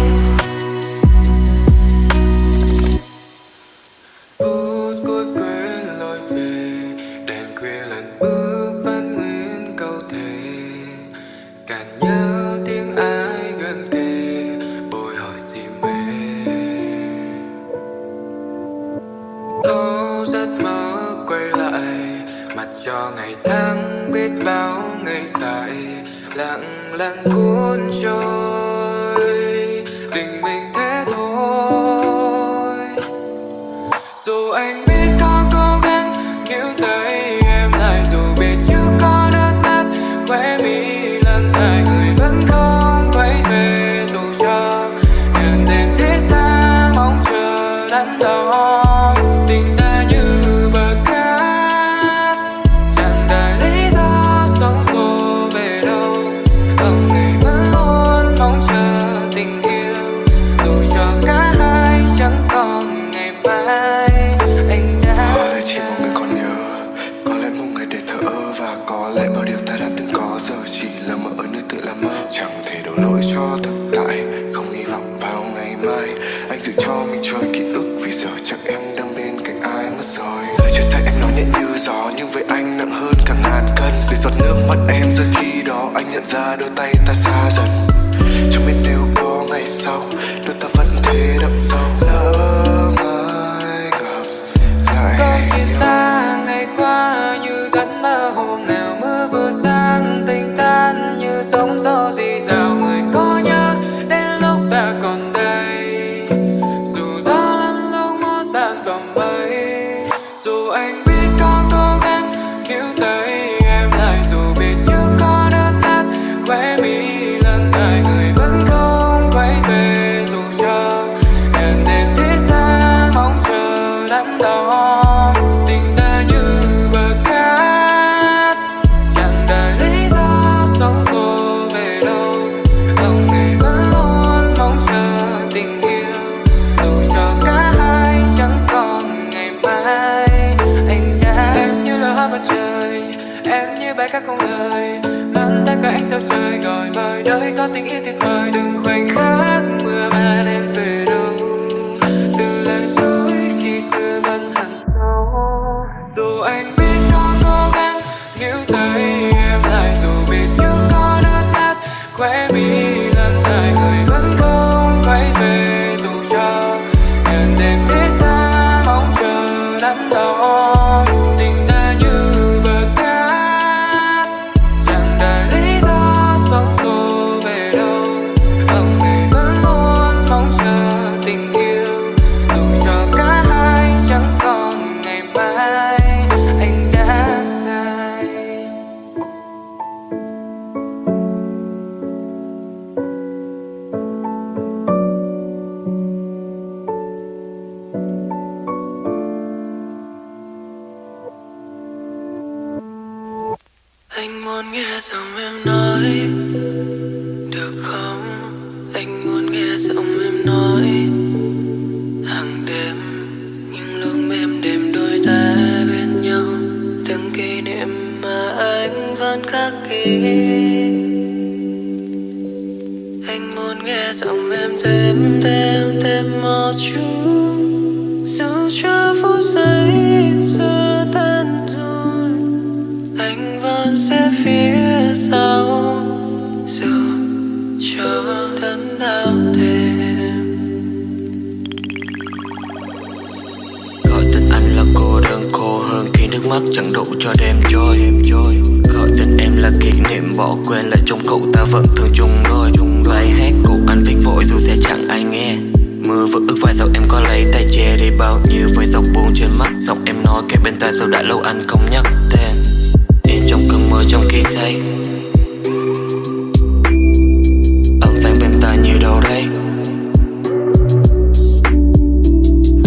Phút cuối quên lối về, đèn khuya lần bước vẫn nguyên câu thề, càng nhớ tiếng ai gần kề bồi hồi si mê. Tôi rất mơ quay lại, mặc cho ngày tháng biết bao ngày dài lặng lặng cuốn trôi. Tình mình thế thôi, dù anh biết có cố gắng níu tay em lại, dù biết chưa có nước mắt khóe mi lan dài, người vẫn không quay về. Dù cho những đêm thiết tha mong chờ đắn đo, tình ta như bờ cát chẳng đại lý do sóng xô về đâu, lòng người vẫn luôn mong nhẹ như gió, nhưng với anh nặng hơn cả ngàn cân. Để giọt nước mắt em rơi khi đó, anh nhận ra đôi tay ta xa dần. Chẳng biết nếu có ngày sau, đôi ta vẫn thế đậm sâu. Lỡ mai gặp lại, có khi ta ngày qua như giấc mơ. Hôm nào mưa vừa sang, tình tan như sóng gió dì dào. Người có nhớ đến lúc ta còn đây, dù gió lắm lúc muốn tan vòng mây. Dù anh biết có cố gắng hiểu tới em lại, dù biết như có nước mắt khóe mi lan dài, người vẫn không quay về. Dù cho đêm đêm thiết tha mong chờ đắn đo, tình ta như bờ cát chẳng đầy lý do, sóng xô về đâu. Lòng người vẫn luôn mong chờ tình yêu, dù cho cả hai chẳng còn ngày mai. Anh đã em như là hoa mặt trời, em như bài ca không lời mang tất cả anh sao trời gọi mời. Đời có tình yêu tuyệt vời, đừng khoảnh khắc mưa mà em về đâu. Từ lời nói khi xưa vẫn hằn sâu, dù anh biết có cố gắng níu tới em lại, dù biết như có nước mắt khóe mi lan dài, người vẫn không quay về. Dù cho đêm đêm thiết tha mong chờ đắn đo, tình ta như bờ cát chẳng đầy lý do, sóng xô về đâu. Lòng người vẫn luôn mong chờ tình yêu, dù cho cả hai chẳng còn ngày mai. Anh đã sai, anh muốn nghe giọng em nói được không? Anh muốn nghe giọng em nói hàng đêm, những lúc em đêm đôi ta bên nhau, từng kỷ niệm mà anh vẫn khắc ghi. Anh muốn nghe giọng em thêm thêm thêm một chút, dù cho phút giây giờ tan rồi, anh vẫn sẽ phía sau, dù cho đớn đau thêm. Gọi tên anh là cô đơn cô hơn khi nước mắt chẳng đủ cho đêm trôi. Gọi tên em là kỷ niệm bỏ quên lại trong cậu ta vẫn thường chung đôi. Bài hát của anh viết vội dù sẽ chẳng ai nghe. Mưa vừa ướt vai dầu em có lấy tay che đi bao nhiêu với dọc buồn trên mắt. Giọng em nói kề bên tai sao đã lâu anh không nhắc tên. Em trong cơn mưa trong khi say, âm vang bên tai như đâu đây.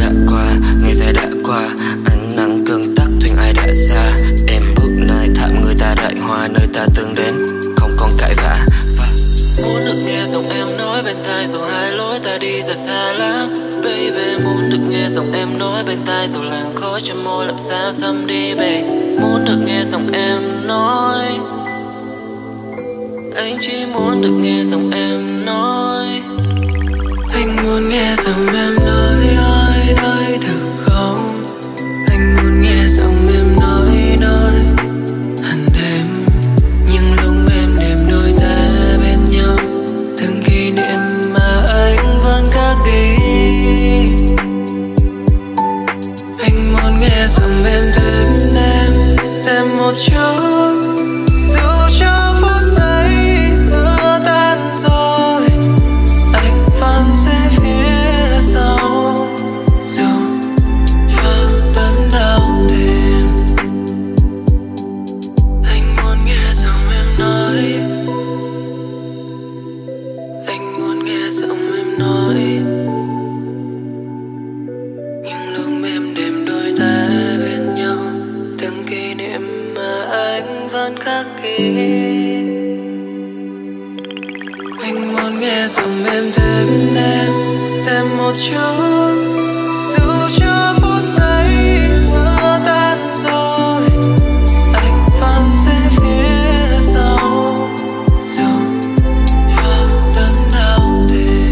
Đã qua ngày dài đã qua, ánh nắng cơn tắc thuyền ai đã xa. Em bước nơi thảm người ta đại hoa, nơi ta từng đến không còn cãi vã. Muốn được nghe giọng em nói bên tai dù hai lối ta đi giờ xa lắm. Baby muốn được nghe giọng em nói bên tai dù làn khói trên môi làm xa xăm đi babe. Muốn được nghe giọng em nói, anh chỉ muốn được nghe giọng em nói. Anh muốn nghe giọng em nói nói nói được không? Anh muốn nghe giọng em nói nói hằng đêm, nhưng lúc em đêm đôi ta bên nhau, từng kỷ niệm mà anh vẫn khắc ghi. Anh muốn nghe giọng em thêm em thêm một chút, dù cho phút giây giữa tan rồi, anh vẫn sẽ phía sau, dù cho đớn đau thêm. Anh muốn nghe giọng em nói, anh muốn nghe giọng em nói, những lúc em đêm đôi ta bên nhau, từng kỷ niệm mà anh vẫn khắc ghi. Anh muốn nghe giọng em thêm em thêm một chút, dù cho phút giây giữa tan rồi, anh vẫn sẽ phía sau, dù cho đớn đau thêm.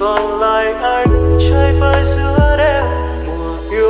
Còn lại anh chơi với giữa đêm mùa yêu.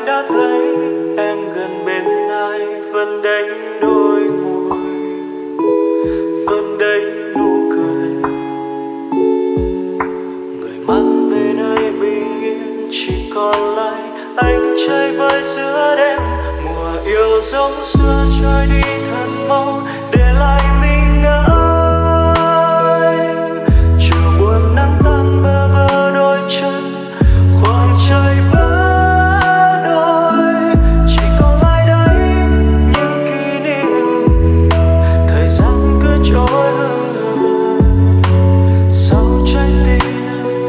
anh đã thấy em gần bên ai vẫn đây đôi môi, vẫn đây nụ cười. Người mang về nơi bình yên chỉ còn lại anh chơi vơi giữa đêm. Mùa yêu giống xưa trôi đi thật mau để lại mình nơi chờ buồn nắng tan bơ vơ đôi chân khoảng trời vỡ đôi. Chỉ còn lại đây những kỷ niệm thời gian cứ trôi lờ sau trái tim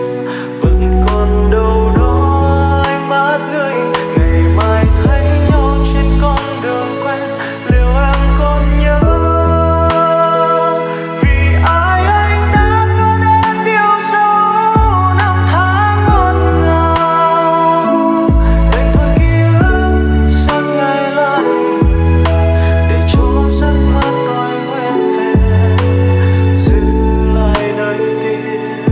vẫn còn đâu đó ánh mắt người. Ngày mai thấy nhau trên con đường quen liệu em còn nhớ vì ai anh đã có đến yêu dấu năm tháng ngọt ngào. Đành thôi ký ức sáng ngày lại để cho giấc mơ tôi quên về giữ lại nơi tim cả một khoảng trời mong manh. Điều sâu xa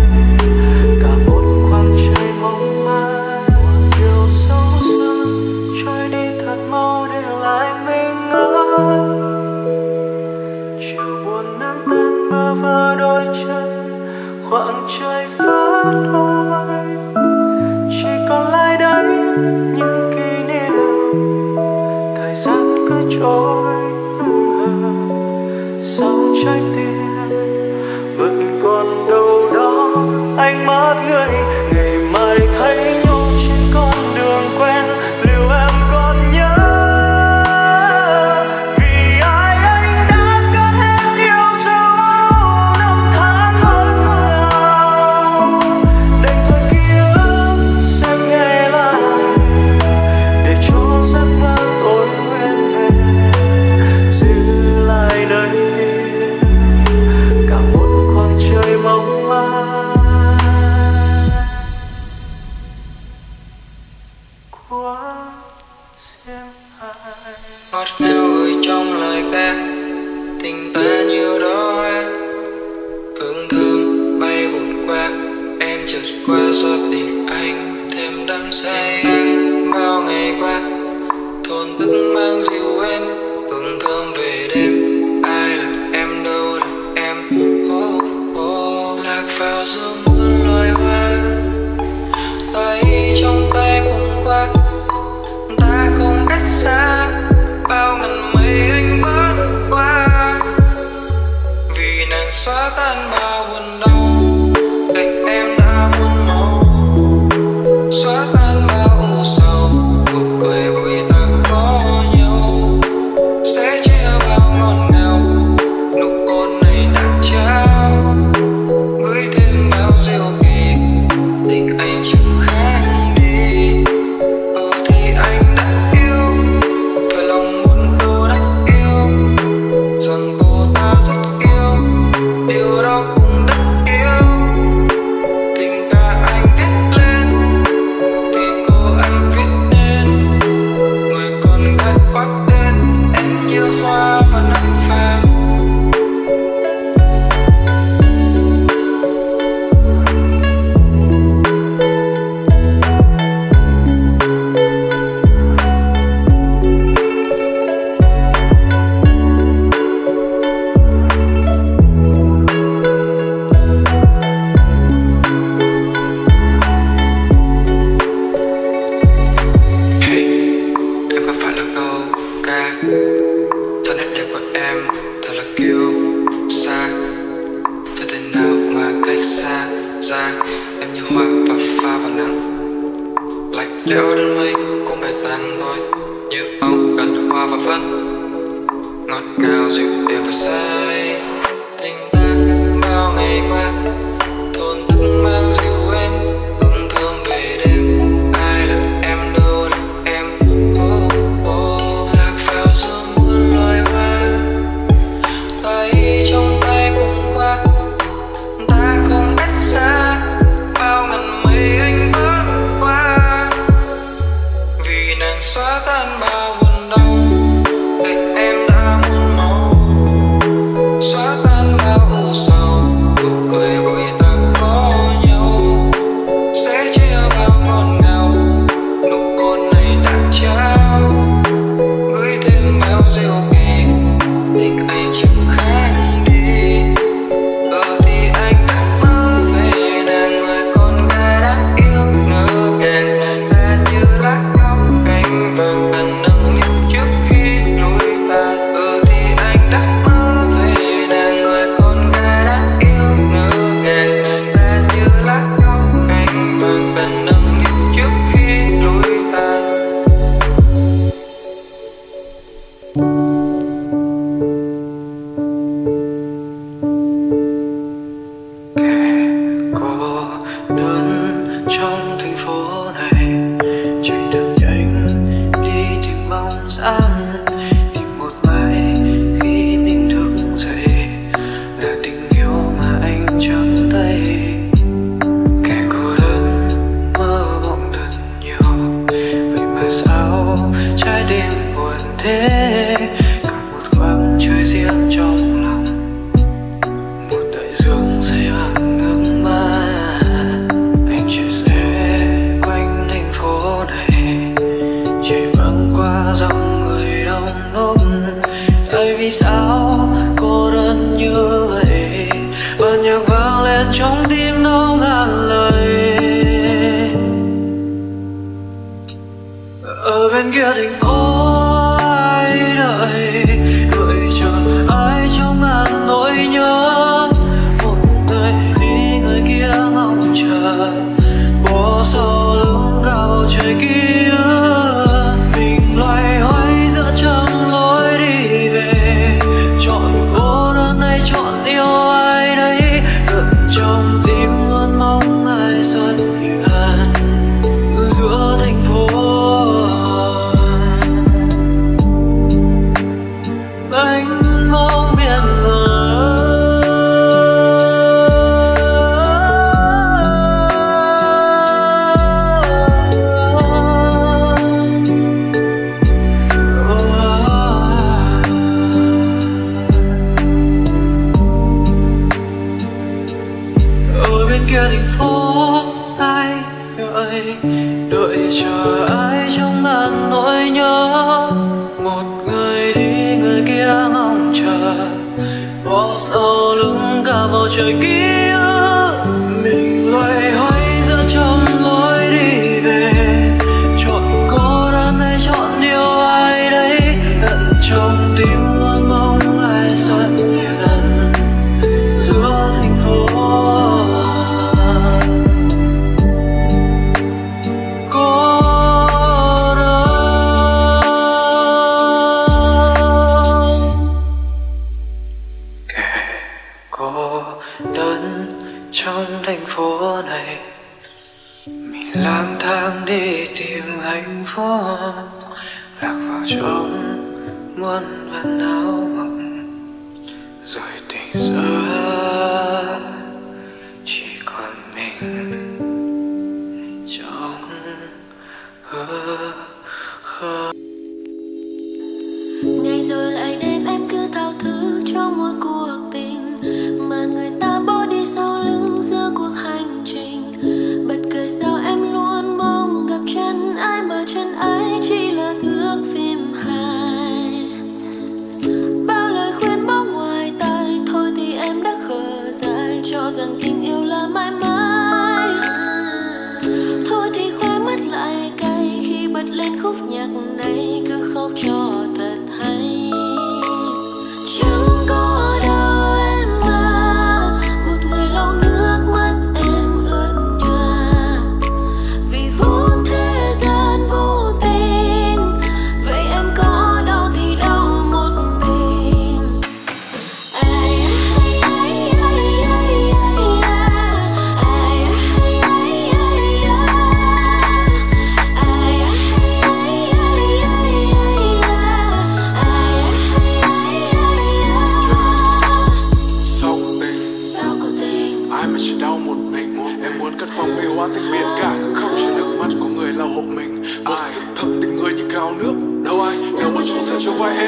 trôi đi thật mau để lại mình ngỡ chiều buồn nắng tan bơ vơ đôi chân khoảng trời phá đôi. Chỉ còn lại đây những kỷ niệm thời gian cứ trôi hững hờ sau trái tim vẫn còn đâu đó ánh mắt người. Ngày mai thấy nhau trên con đường quen liệu em còn nhớ vì ai anh đã cất hết yêu dấu năm tháng ngọt ngào. Đành thôi ký ức xem ngày lại để cho giấc mơ tôi quên về giữ lại nơi tim cả một khoảng trời mong manh của riêng ai. Ngọt ngào gửi trong lời ca tình ta như đó hoa hương thơm bay vụt qua em chợt qua giọt tình anh thêm đắm say. Anh bao ngày qua thôn thức mang dịu em hương thơm về đêm ai là em đâu là em oh, oh. Lạc vào giữa muôn loài hoa tay trong tay cùng qua ta không cách xa bao ngàn mây anh vẫn qua vì nàng xóa tan bao buồn đau cách em đã muốn máu xóa tan bao u sầu cuộc cười vui ta có nhau sẽ chia bao ngọt ngào nụ hôn này đã trao gửi thêm bao diệu kỳ tình anh chẳng khác đi. Ờ thì anh đã yêu thật lòng muốn cô đã yêu rằng cô ta rất yêu điều đó cũng đã yêu tình ta anh viết lên vì cô anh viết nên người con gái quát tên em như hoa và nắng vàng. Hey, em có phải là câu ca cho nét đẹp của em thật là kiêu xa thật thế nào mà cách xa ra em như hoa và pha vào nắng lạnh lẽo đến mấy cũng phải tan thôi như ông cần hoa và phân ngọt ngào dịu êm và say tình ta bao ngày qua thôn thức mang dịu em hương thơm về đêm ai là em đâu là em oh, oh. Lạc vào giữa muôn loài hoa tay trong tay cùng qua ta không cách xa bao ngàn mây anh vẫn qua vì nàng xóa tan bao buồn đau cách em đã muốn máu xóa tan bao u sầu cuộc cười vui ta có nhau sẽ chia bao ngọt ngào nụ hôn này đã thế, cả một khoảng trời riêng trong lòng, một đại dương say bằng nước mắt. Anh chia sẻ quanh thành phố này, chạy băng qua dòng người đông đúc. Tại vì sao cô đơn như vậy? Bản nhạc vang lên trong tim đâu ngàn lời. Ở bên kia thành phố ai đợi, đợi chờ ai trong ngàn nỗi nhớ. Một người đi, người kia mong chờ, bỏ sau lưng cả bầu trời kia. Mình loay hoay giữa trong lối đi về, chọn cô đơn hay chọn yêu ai đấy. Đợt trong tim luôn mong ai xuất hiện giữa thành phố. Trời kia mình loay hoay giữa trong lối đi về, chọn cô đơn hay chọn yêu ai đấy. Tận trong tim luôn mong ai xuất hiện giữa thành phố. Cô đơn kẻ cô đơn trong thành phố này, mình lang thang đi tìm hạnh phúc, lạc vào trong muôn vàn áo mộng, rồi tỉnh giấc chỉ còn mình trong hơ khơ. Ngày rồi lại đêm em cứ thao thứ cho một cuộc tình mà người ta bỏ đi sau lưng giữa cuộc hành trình. Bật cười sao em luôn mong gặp chân ai mà chân ấy chỉ là thước phim hài. Bao lời khuyên bóc ngoài tay thôi thì em đã khờ dại, cho rằng tình yêu là mãi mãi. Thôi thì khoe mắt lại cay khi bật lên khúc nhạc này, cứ khóc cho thật hay. Chẳng có I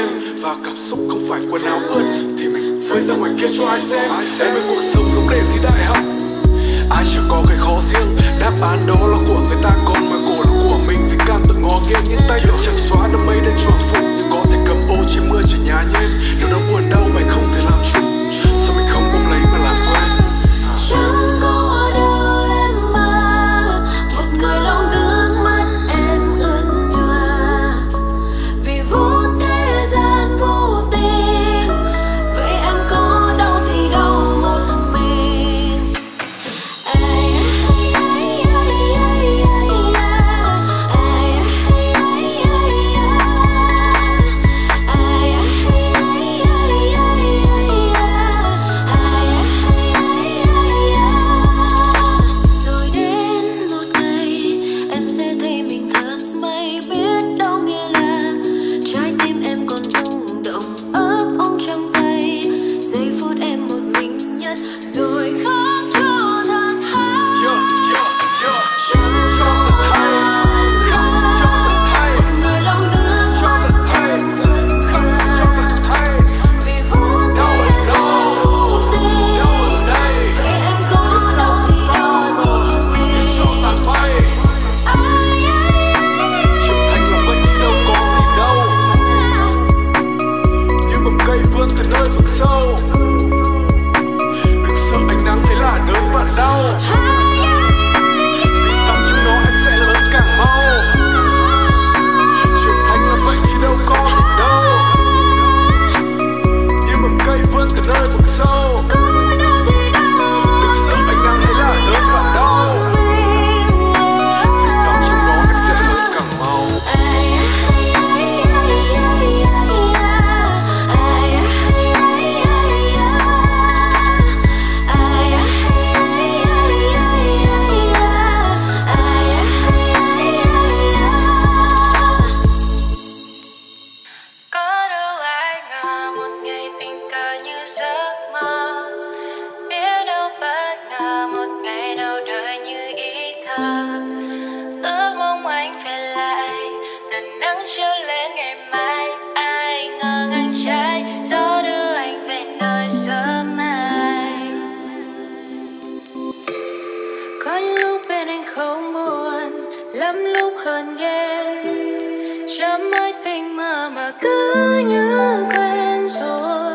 Chạm mãi tình mà mà cứ như quen rồi.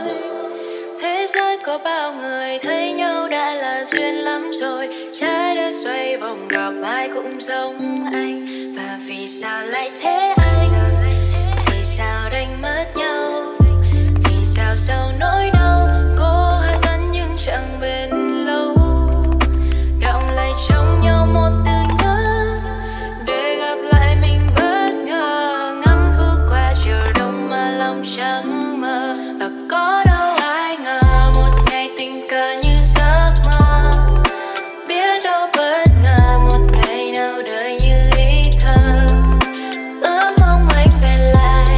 Thế giới có bao người thấy nhau đã là duyên lắm rồi. Trái đất xoay vòng gặp ai cũng giống anh. Và vì sao lại thế anh? Vì sao đánh mất nhau? Vì sao sau nỗi đau cô hạ tán nhưng chẳng bền lâu. Đọng lại trong nhau một từ nhớ để gặp lại mình bất ngờ. Ngắm bước qua chiều đông mà lòng chẳng mơ. Và có đâu ai ngờ một ngày tình cờ như giấc mơ. Biết đâu bất ngờ một ngày nào đời như ý thơ. Ước mong anh về lại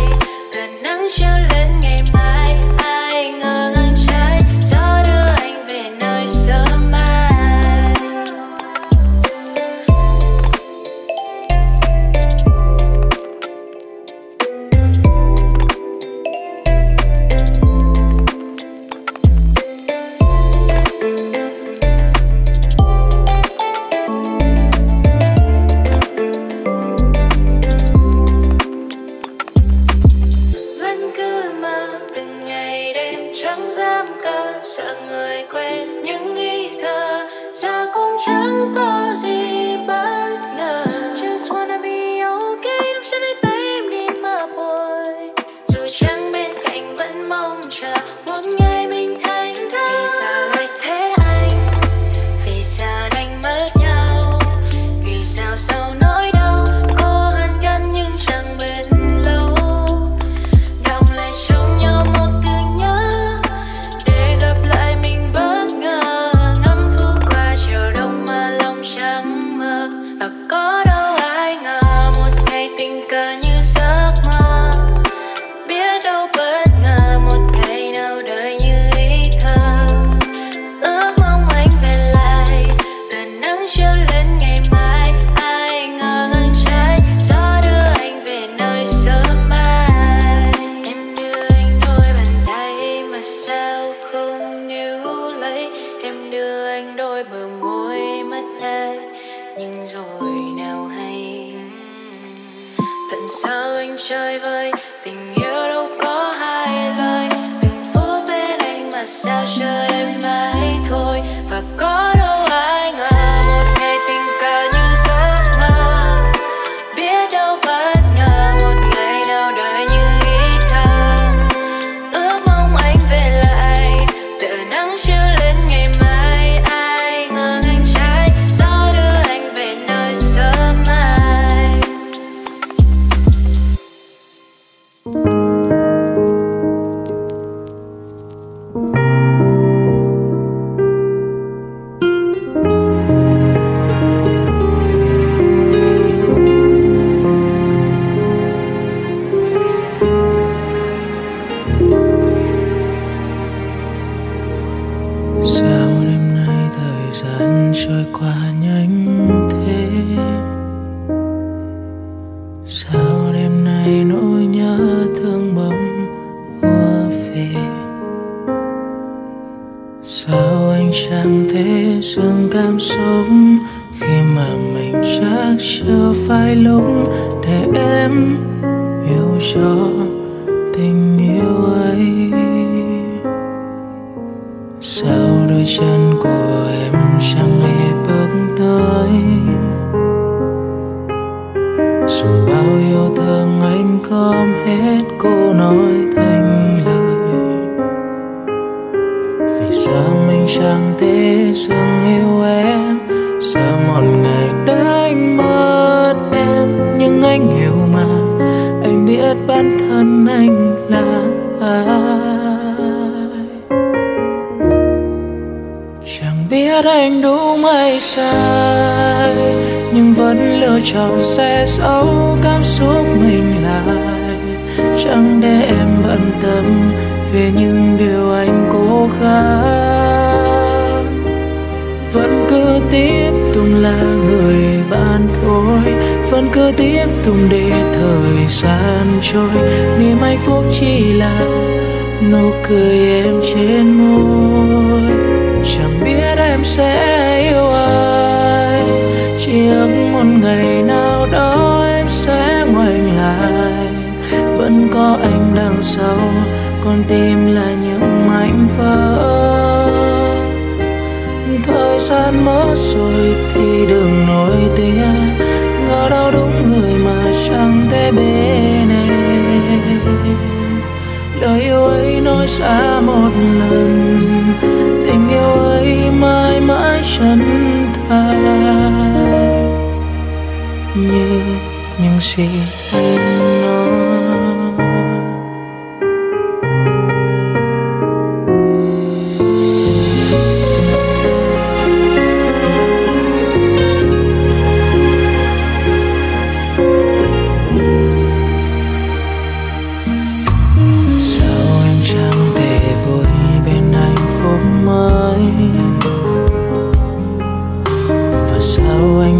tờ nắng chiều lên ngày mai. Ai ngờ ngang trái gió đưa anh về nơi sớm mai. Vẫn cứ mơ từng ngày đêm chẳng dám cờ. Sợ người quên những ý thơ. Giờ cũng chẳng có gì bất ngờ. Just wanna be okay. Nắm chân lấy tay em đi mà bồi. Dù chẳng bên cạnh vẫn mong chờ một ngày mình thành thơ. Vì sao lại thế anh? Vì sao đánh mất nhau? Vì sao sau nỗi đau cô hàn gắn nhưng chẳng bền lâu. Đọng lại trong nhau một từ nhớ để gặp lại mình bất ngờ. Ngắm thu qua chiều đông mà lòng chẳng mơ. Và có đâu ai ngờ một ngày tình cờ như giấc mơ. Biết đâu bất ngờ một ngày nào đời như ý thơ. Ước mong anh về lại tờ nắng chiều lên ngày mai. Ai ngờ ngang trái gió đưa anh về nơi sớm mai. Em đưa anh đôi bàn tay mà sao không níu lấy. Em đưa anh đôi bờ môi mắt ai nhưng rồi nào hay. Tận sao anh chơi vơi tình yêu đâu có hai lời. Từng phút bên anh mà sao chờ em mãi thôi. Và có đâu ai ngờ một ngày tình cờ như giấc mơ. Biết đâu bất ngờ một ngày nào đời như ý thơ. Ước mong anh về lại tựa nắng chiều lên ngày mai. Ai ngờ ngang trái gió đưa anh về nơi sớm mai. Sao đêm nay thời gian trôi qua nhanh thế? Sao đêm nay nỗi nhớ thương bỗng ùa về? Sao anh chẳng thể dừng cảm xúc khi mà mình chắc chưa phải lúc để em hiểu cho tình yêu ấy? Sao đôi chân của em chẳng hề bước tới? Dù bao yêu thương anh gom hết cô nói thành lời. Vì sao mình chẳng thể dừng yêu em? Sao một ngày đã anh mất em? Nhưng anh hiểu mà, anh biết bản thân anh là ai. Chẳng biết anh đúng hay sai, nhưng vẫn lựa chọn sẽ giấu cảm xúc mình lại. Chẳng để em bận tâm về những điều anh cố gắng. Vẫn cứ tiếp tục là người bạn thôi. Vẫn cứ tiếp tục để thời gian trôi. Niềm hạnh phúc chỉ là nụ cười em trên môi. Chẳng biết em sẽ yêu ai, chỉ ước một ngày nào đó em sẽ ngoảnh lại lại, vẫn có anh đằng sau, con tim là những mảnh vỡ. Thời gian mất rồi thì đừng nổi tiếng, ngỡ đâu đúng người mà chẳng thể bên em. Lời yêu ấy nói xa một lần, tình yêu ấy mãi mãi chân thành, như những gì anh nói.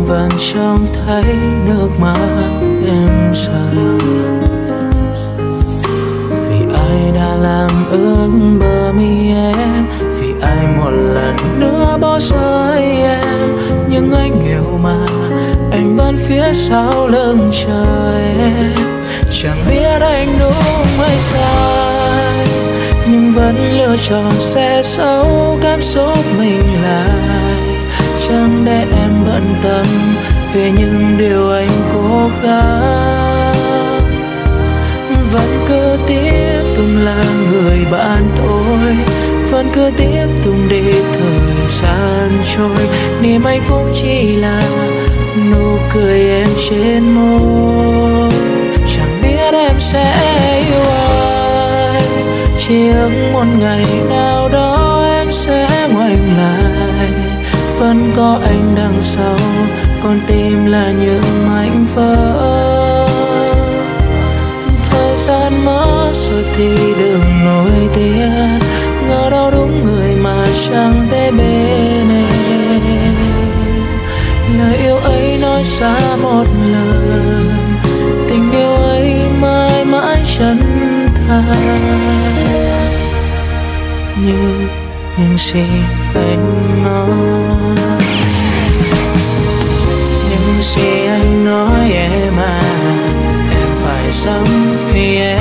Vẫn trông thấy nước mắt em rơi, vì ai đã làm ướt bờ mi em, vì ai một lần nữa bỏ rơi em. Nhưng anh yêu mà, anh vẫn phía sau lưng trời em. Chẳng biết anh đúng hay sai, nhưng vẫn lựa chọn sẽ giấu cảm xúc mình lại, chẳng để em bận tâm về những điều anh cố gắng. Vẫn cứ tiếp tục là người bạn tôi, vẫn cứ tiếp tục để thời gian trôi, niềm hạnh phúc chỉ là nụ cười em trên môi. Chẳng biết em sẽ yêu ai, chỉ ước một ngày nào đó em sẽ ngoảnh lại, vẫn có anh đằng sau, con tim là những mảnh vỡ. Thời gian mất rồi thì đừng nổi tiếng, ngỡ đâu đúng người mà chẳng thể bên em. Lời yêu ấy nói xa một lần, tình yêu ấy mãi mãi chân thành, như những gì anh nói. Những gì anh nói em à, em phải sống vì em.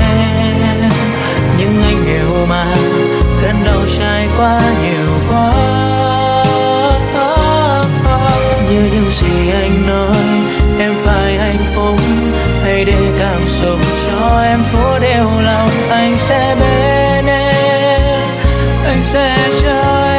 Nhưng anh yêu mà, lần đầu trải qua nhiều quá, như những gì anh nói. Em phải hạnh phúc, hãy để cảm xúc cho em phố đều lòng. Anh sẽ bên em, anh sẽ cho em.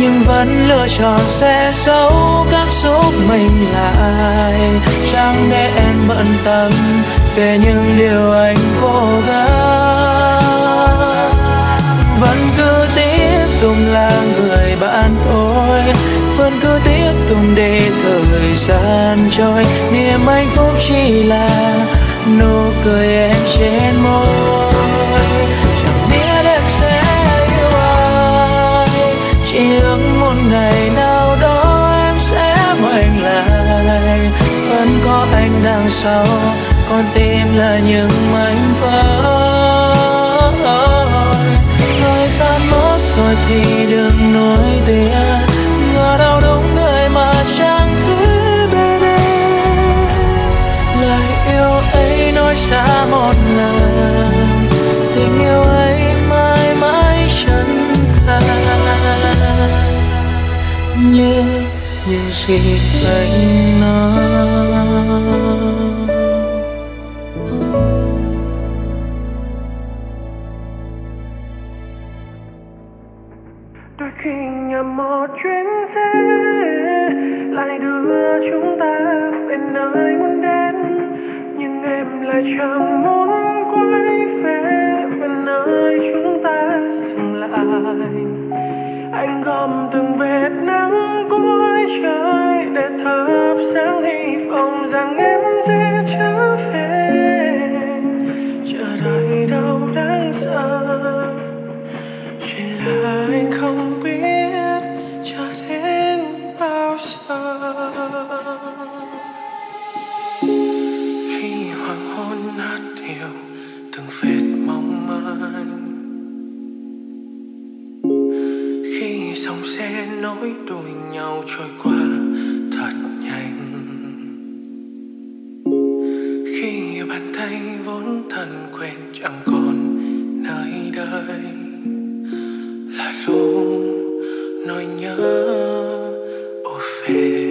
Nhưng vẫn lựa chọn sẽ giấu cảm xúc mình lại, chẳng để em bận tâm về những điều anh cố gắng. Vẫn cứ tiếp tục là người bạn tôi, vẫn cứ tiếp tục để thời gian trôi, niềm hạnh phúc chỉ là nụ cười em trên môi. Ước một ngày nào đó em sẽ ngoảnh lại, vẫn có anh đằng sau, con tim là những mảnh vỡ. Thời gian mất rồi thì đừng nối tiếc, ngờ đâu đúng người mà chẳng thể bên em. Lời yêu ấy nói xa một lần, tình yêu ấy mãi mãi chân thành, như những gì anh nói. Đôi khi nhầm một chuyến xe lại đưa chúng ta về nơi muốn đến, nhưng em lại chẳng muốn quay về về nơi chúng ta dừng lại. Anh gom từng vệt nắng cuối trời để thắp sáng hy vọng rằng em sẽ trở về. Chờ đợi đâu đáng sợ, chỉ là anh không biết chờ đến bao giờ. Khi hoàng hôn nát sẽ nối đuôi nhau trôi qua thật nhanh. Khi bàn tay vốn thân quen chẳng còn nơi đây, là lúc nỗi nhớ ùa về.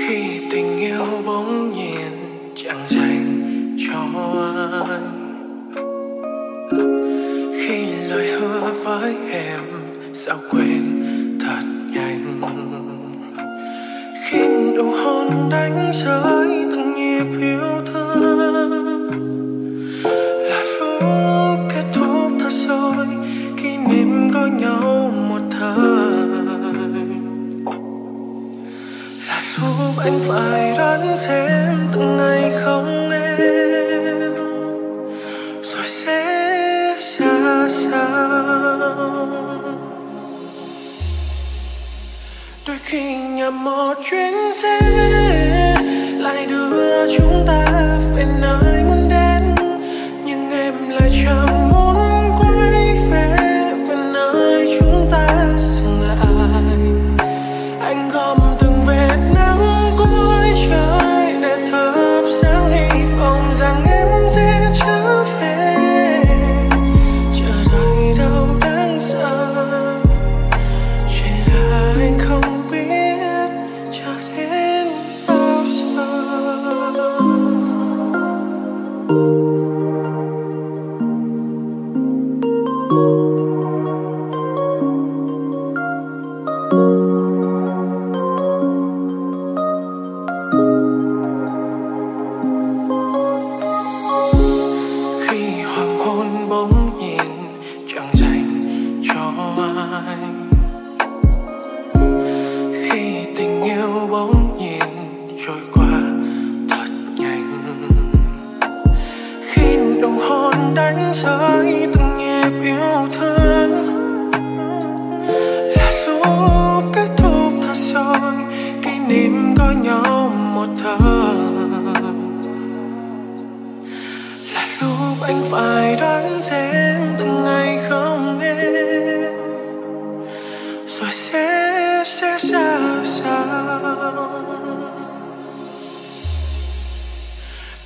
Khi tình yêu bỗng nhiên chẳng dành cho anh, khi lời hứa với em sao quên thật nhanh, khi nụ hôn đánh rơi từng nhịp yêu thương, là lúc kết thúc thật rồi kỷ niệm có nhau một thời, là lúc anh phải đón xem từng ngày không em rồi sẽ xa xa. Đôi khi nhầm một chuyến xe lại đưa chúng ta về nơi muốn đến, nhưng em lại chẳng muốn quay về về nơi chúng ta dừng lại. Anh gom từng vệt nắng cuối trời để thắp sáng hy vọng rằng em sẽ trở về.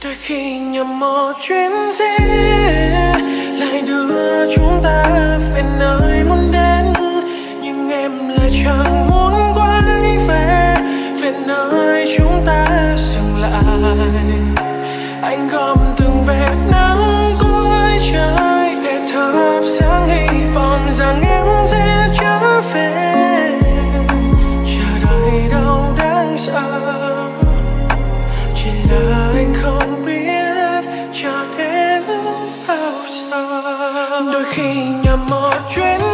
Đôi khi nhầm một chuyến